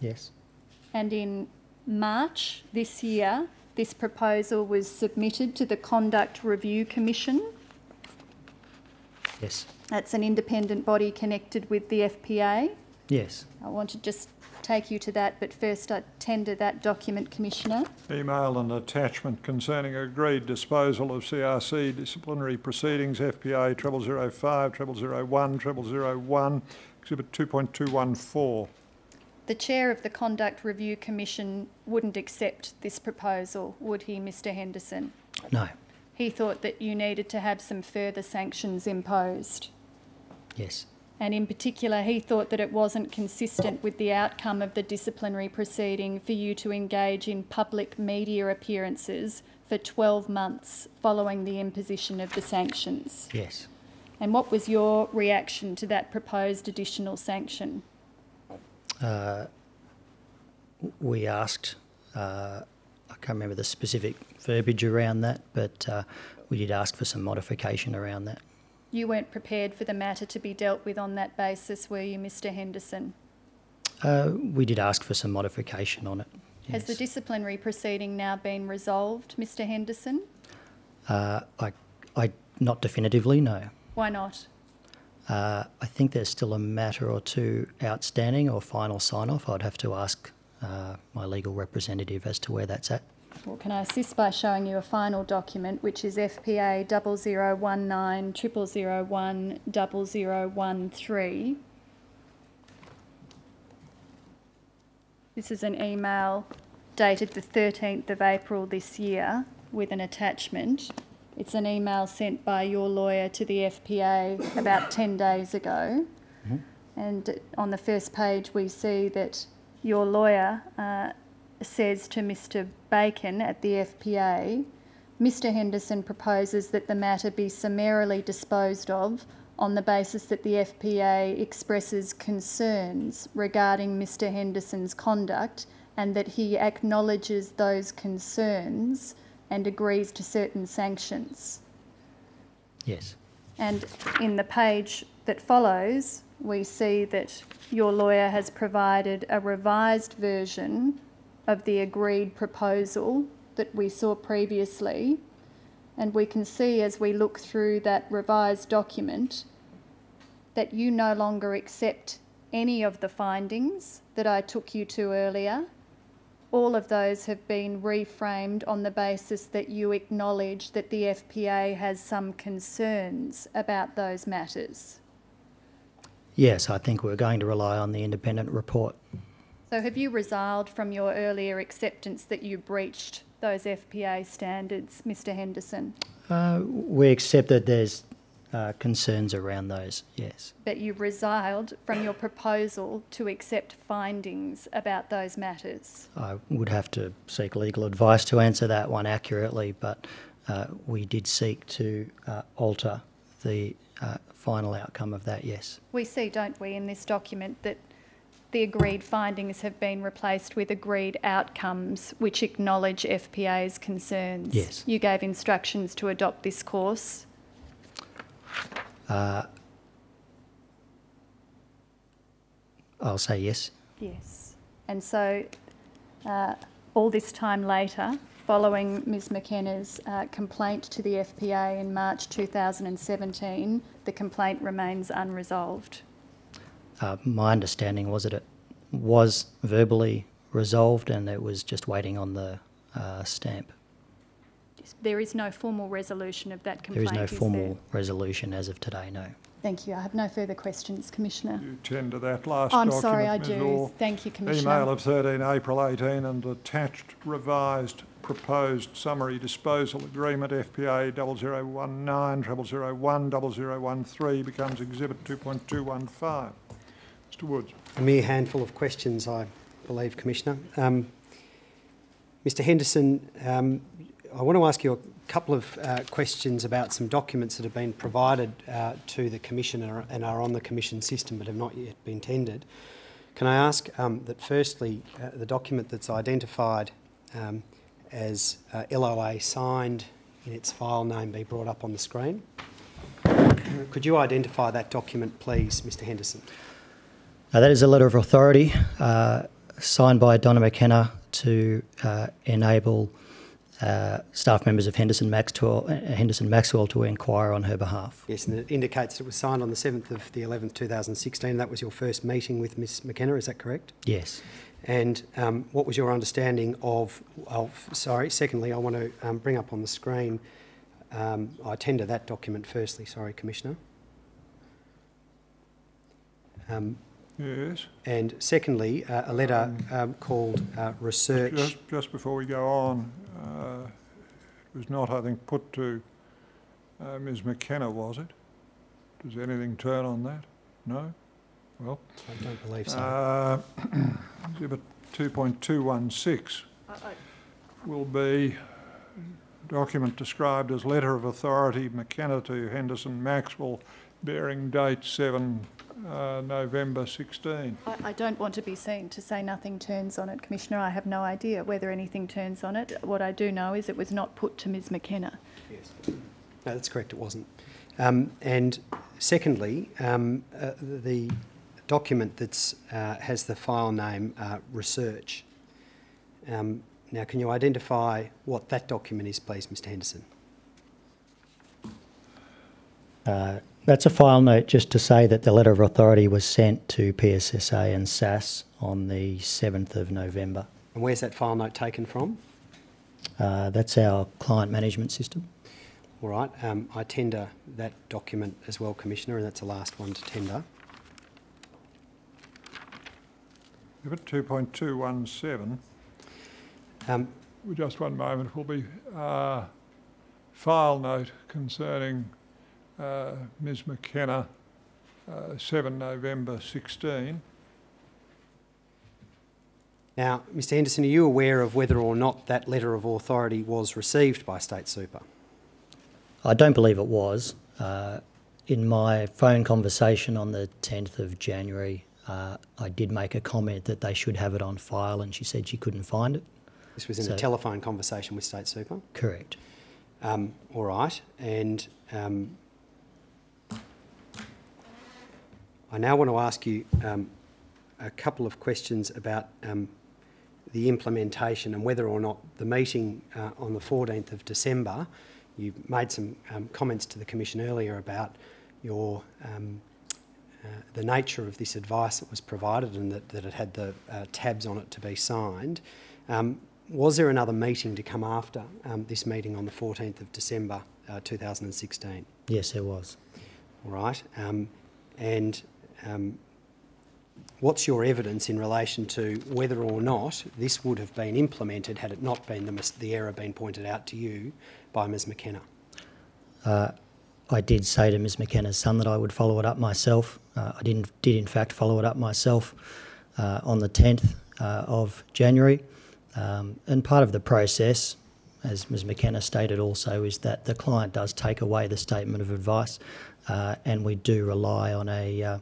Yes. And in March this year, this proposal was submitted to the Conduct Review Commission. Yes. That's an independent body connected with the F P A. Yes. I want to just take you to that, but first I tender that document, Commissioner. Email and attachment concerning agreed disposal of C R C disciplinary proceedings, F P A double oh oh five, double oh oh one, double oh oh one, Exhibit two point two one four. The Chair of the Conduct Review Commission wouldn't accept this proposal, would he, Mr Henderson? No. He thought that you needed to have some further sanctions imposed. Yes. And in particular, he thought that it wasn't consistent with the outcome of the disciplinary proceeding for you to engage in public media appearances for twelve months following the imposition of the sanctions. Yes. And what was your reaction to that proposed additional sanction? Uh, we asked, uh, I can't remember the specific verbiage around that, but uh, we did ask for some modification around that. You weren't prepared for the matter to be dealt with on that basis, were you, Mr Henderson? Uh, we did ask for some modification on it. Yes. Has the disciplinary proceeding now been resolved, Mr Henderson? Uh, I, I, not definitively, no. Why not? Uh, I think there's still a matter or two outstanding or final sign-off. I'd have to ask uh, my legal representative as to where that's at. Well, can I assist by showing you a final document, which is F P A double zero one nine triple zero one double zero one three. This is an email dated the thirteenth of April this year with an attachment. It's an email sent by your lawyer to the F P A about ten days ago. Mm-hmm. And on the first page we see that your lawyer uh, says to Mr Bacon at the F P A, Mr Henderson proposes that the matter be summarily disposed of on the basis that the F P A expresses concerns regarding Mr Henderson's conduct and that he acknowledges those concerns and agrees to certain sanctions. Yes. And in the page that follows, we see that your lawyer has provided a revised version of the agreed proposal that we saw previously. And we can see as we look through that revised document that you no longer accept any of the findings that I took you to earlier. All of those have been reframed on the basis that you acknowledge that the F P A has some concerns about those matters. Yes, I think we're going to rely on the independent report. So have you resiled from your earlier acceptance that you breached those F P A standards, Mr Henderson? Uh, we accept that there's uh, concerns around those, yes. But you resiled from your proposal to accept findings about those matters? I would have to seek legal advice to answer that one accurately, but uh, we did seek to uh, alter the uh, final outcome of that, yes. We see, don't we, in this document that the agreed findings have been replaced with agreed outcomes which acknowledge F P A's concerns. Yes. You gave instructions to adopt this course. Uh, I'll say yes. Yes. And so uh, all this time later, following Ms McKenna's uh, complaint to the F P A in March two thousand seventeen, the complaint remains unresolved. Uh, my understanding was that it was verbally resolved and it was just waiting on the uh, stamp. There is no formal resolution of that complaint? There is no formal resolution as of today, no. Thank you. I have no further questions, Commissioner. You tend to that last document. I'm sorry, I do. Thank you, Commissioner. Email of thirteenth of April eighteen and attached revised proposed summary disposal agreement F P A double zero one nine triple zero one double zero one three becomes exhibit two point two one five. Mister Woods. A mere handful of questions, I believe, Commissioner. Um, Mr Henderson, um, I want to ask you a couple of uh, questions about some documents that have been provided uh, to the Commission and are on the Commission system but have not yet been tendered. Can I ask um, that firstly, uh, the document that's identified um, as uh, L O A signed in its file name be brought up on the screen? Could you identify that document, please, Mr Henderson? Now, that is a letter of authority uh, signed by Donna McKenna to uh, enable uh, staff members of Henderson Maxwell, Henderson Maxwell to inquire on her behalf. Yes, and it indicates that it was signed on the seventh of the eleventh two thousand sixteen. That was your first meeting with Ms McKenna, is that correct? Yes. And um, what was your understanding of, of, sorry, secondly, I want to um, bring up on the screen, um, I tender that document firstly, sorry, Commissioner. Um, yes. And secondly, uh, a letter um, called uh, research. Just, just before we go on, uh, it was not, I think, put to uh, Ms McKenna, was it? Does anything turn on that? No? Well, I don't believe so. Uh, exhibit two point two one six will be document described as Letter of Authority McKenna to Henderson Maxwell, bearing date seven November sixteen. I, I don't want to be seen to say nothing turns on it, Commissioner. I have no idea whether anything turns on it. What I do know is it was not put to Ms McKenna. Yes. No, that's correct, it wasn't. Um, and secondly, um, uh, the document that uh, has the file name uh, Research. Um, now, can you identify what that document is, please, Mr Henderson? Uh, that's a file note just to say that the letter of authority was sent to P S S A and S A S on the seventh of November. And where's that file note taken from? Uh, that's our client management system. All right. Um, I tender that document as well, Commissioner, and that's the last one to tender. We've got two point two one seven. Um, Just one moment. It will be uh, file note concerning uh, Ms McKenna, uh, seven November sixteen. Now, Mr Henderson, are you aware of whether or not that letter of authority was received by State Super? I don't believe it was. Uh, in my phone conversation on the tenth of January, uh, I did make a comment that they should have it on file, and she said she couldn't find it. This was in so, a telephone conversation with State Super? Correct. Um, all right. And um, I now want to ask you um, a couple of questions about um, the implementation and whether or not the meeting uh, on the fourteenth of December, you made some um, comments to the Commission earlier about your um, uh, the nature of this advice that was provided and that, that it had the uh, tabs on it to be signed. Um, Was there another meeting to come after um, this meeting on the fourteenth of December uh, two thousand sixteen? Yes, there was. All right. Um, and um, what's your evidence in relation to whether or not this would have been implemented had it not been the, mis the error been pointed out to you by Ms McKenna? Uh, I did say to Ms McKenna's son that I would follow it up myself. Uh, I didn't, did in fact follow it up myself uh, on the tenth uh, of January. Um, and part of the process, as Ms McKenna stated also, is that the client does take away the statement of advice uh, and we do rely on a, uh,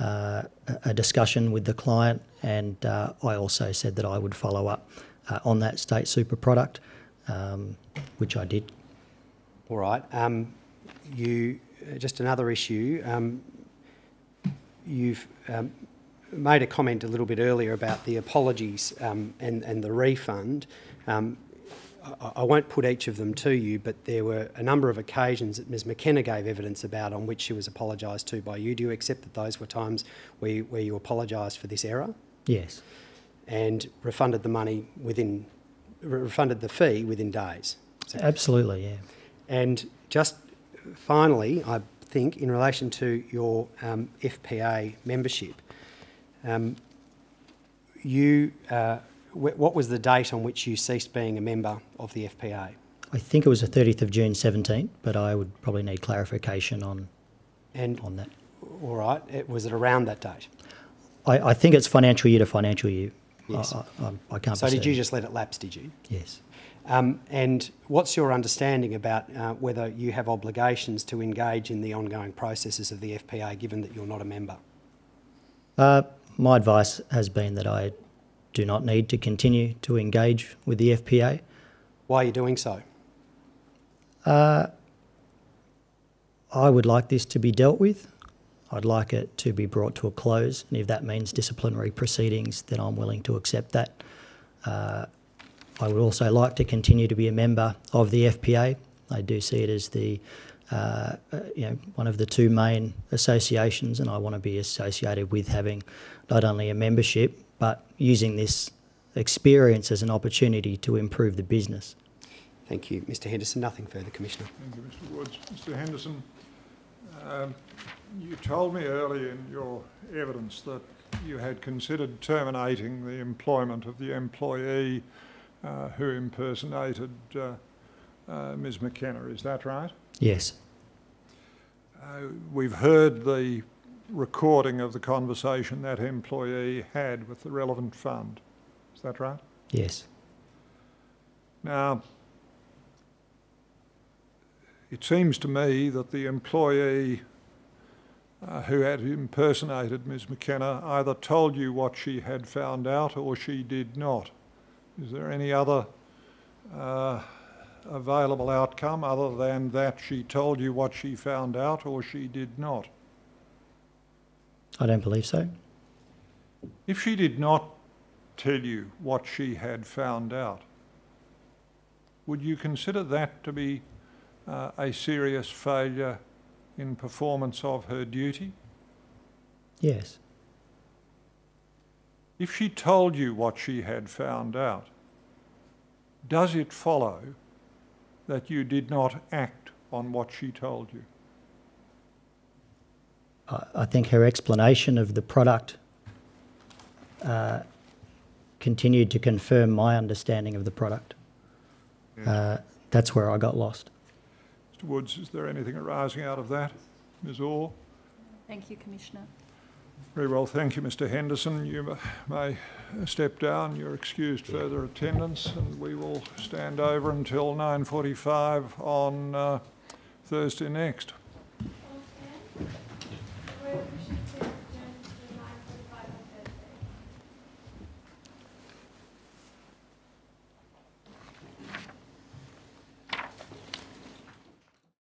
uh, a discussion with the client, and uh, I also said that I would follow up uh, on that State Super product, um, which I did. All right. Um, you, just another issue, um, you've... Um, made a comment a little bit earlier about the apologies um, and, and the refund. Um, I, I won't put each of them to you, but there were a number of occasions that Ms McKenna gave evidence about on which she was apologised to by you. Do you accept that those were times where you, where you apologised for this error? Yes. And refunded the money within, refunded the fee within days? Absolutely, yeah. And just finally, I think, in relation to your um, F P A membership, Um, you, uh, w what was the date on which you ceased being a member of the F P A? I think it was the thirtieth of June seventeen, but I would probably need clarification on, and, on that. All right. It, was it around that date? I, I think it's financial year to financial year. Yes. I, I, I can't So did you just let it lapse, did you? Yes. Um, and what's your understanding about uh, whether you have obligations to engage in the ongoing processes of the F P A, given that you're not a member? Uh, My advice has been that I do not need to continue to engage with the F P A. Why are you doing so? Uh, I would like this to be dealt with. I'd like it to be brought to a close, and if that means disciplinary proceedings, then I'm willing to accept that. Uh, I would also like to continue to be a member of the F P A. I do see it as the Uh, you know, one of the two main associations, and I want to be associated with having not only a membership but using this experience as an opportunity to improve the business. Thank you, Mr Henderson. Nothing further, Commissioner. Thank you, Mr Woods. Mr Henderson, um, you told me earlier in your evidence that you had considered terminating the employment of the employee uh, who impersonated uh, uh, Ms McKenna. Is that right? Yes. Uh, we've heard the recording of the conversation that employee had with the relevant fund. Is that right? Yes. Now, it seems to me that the employee uh, who had impersonated Miz McKenna either told you what she had found out or she did not. Is there any other uh, available outcome other than that she told you what she found out or she did not? I don't believe so. If she did not tell you what she had found out, would you consider that to be uh, a serious failure in performance of her duty? Yes. If she told you what she had found out, does it follow that you did not act on what she told you? I think her explanation of the product uh, continued to confirm my understanding of the product. Yeah. Uh, that's where I got lost. Mister Woods, is there anything arising out of that? Miz Orr? Thank you, Commissioner. Very well, thank you, Mister Henderson. You may step down. You're excused further attendance, and we will stand over until nine forty-five on uh, Thursday next.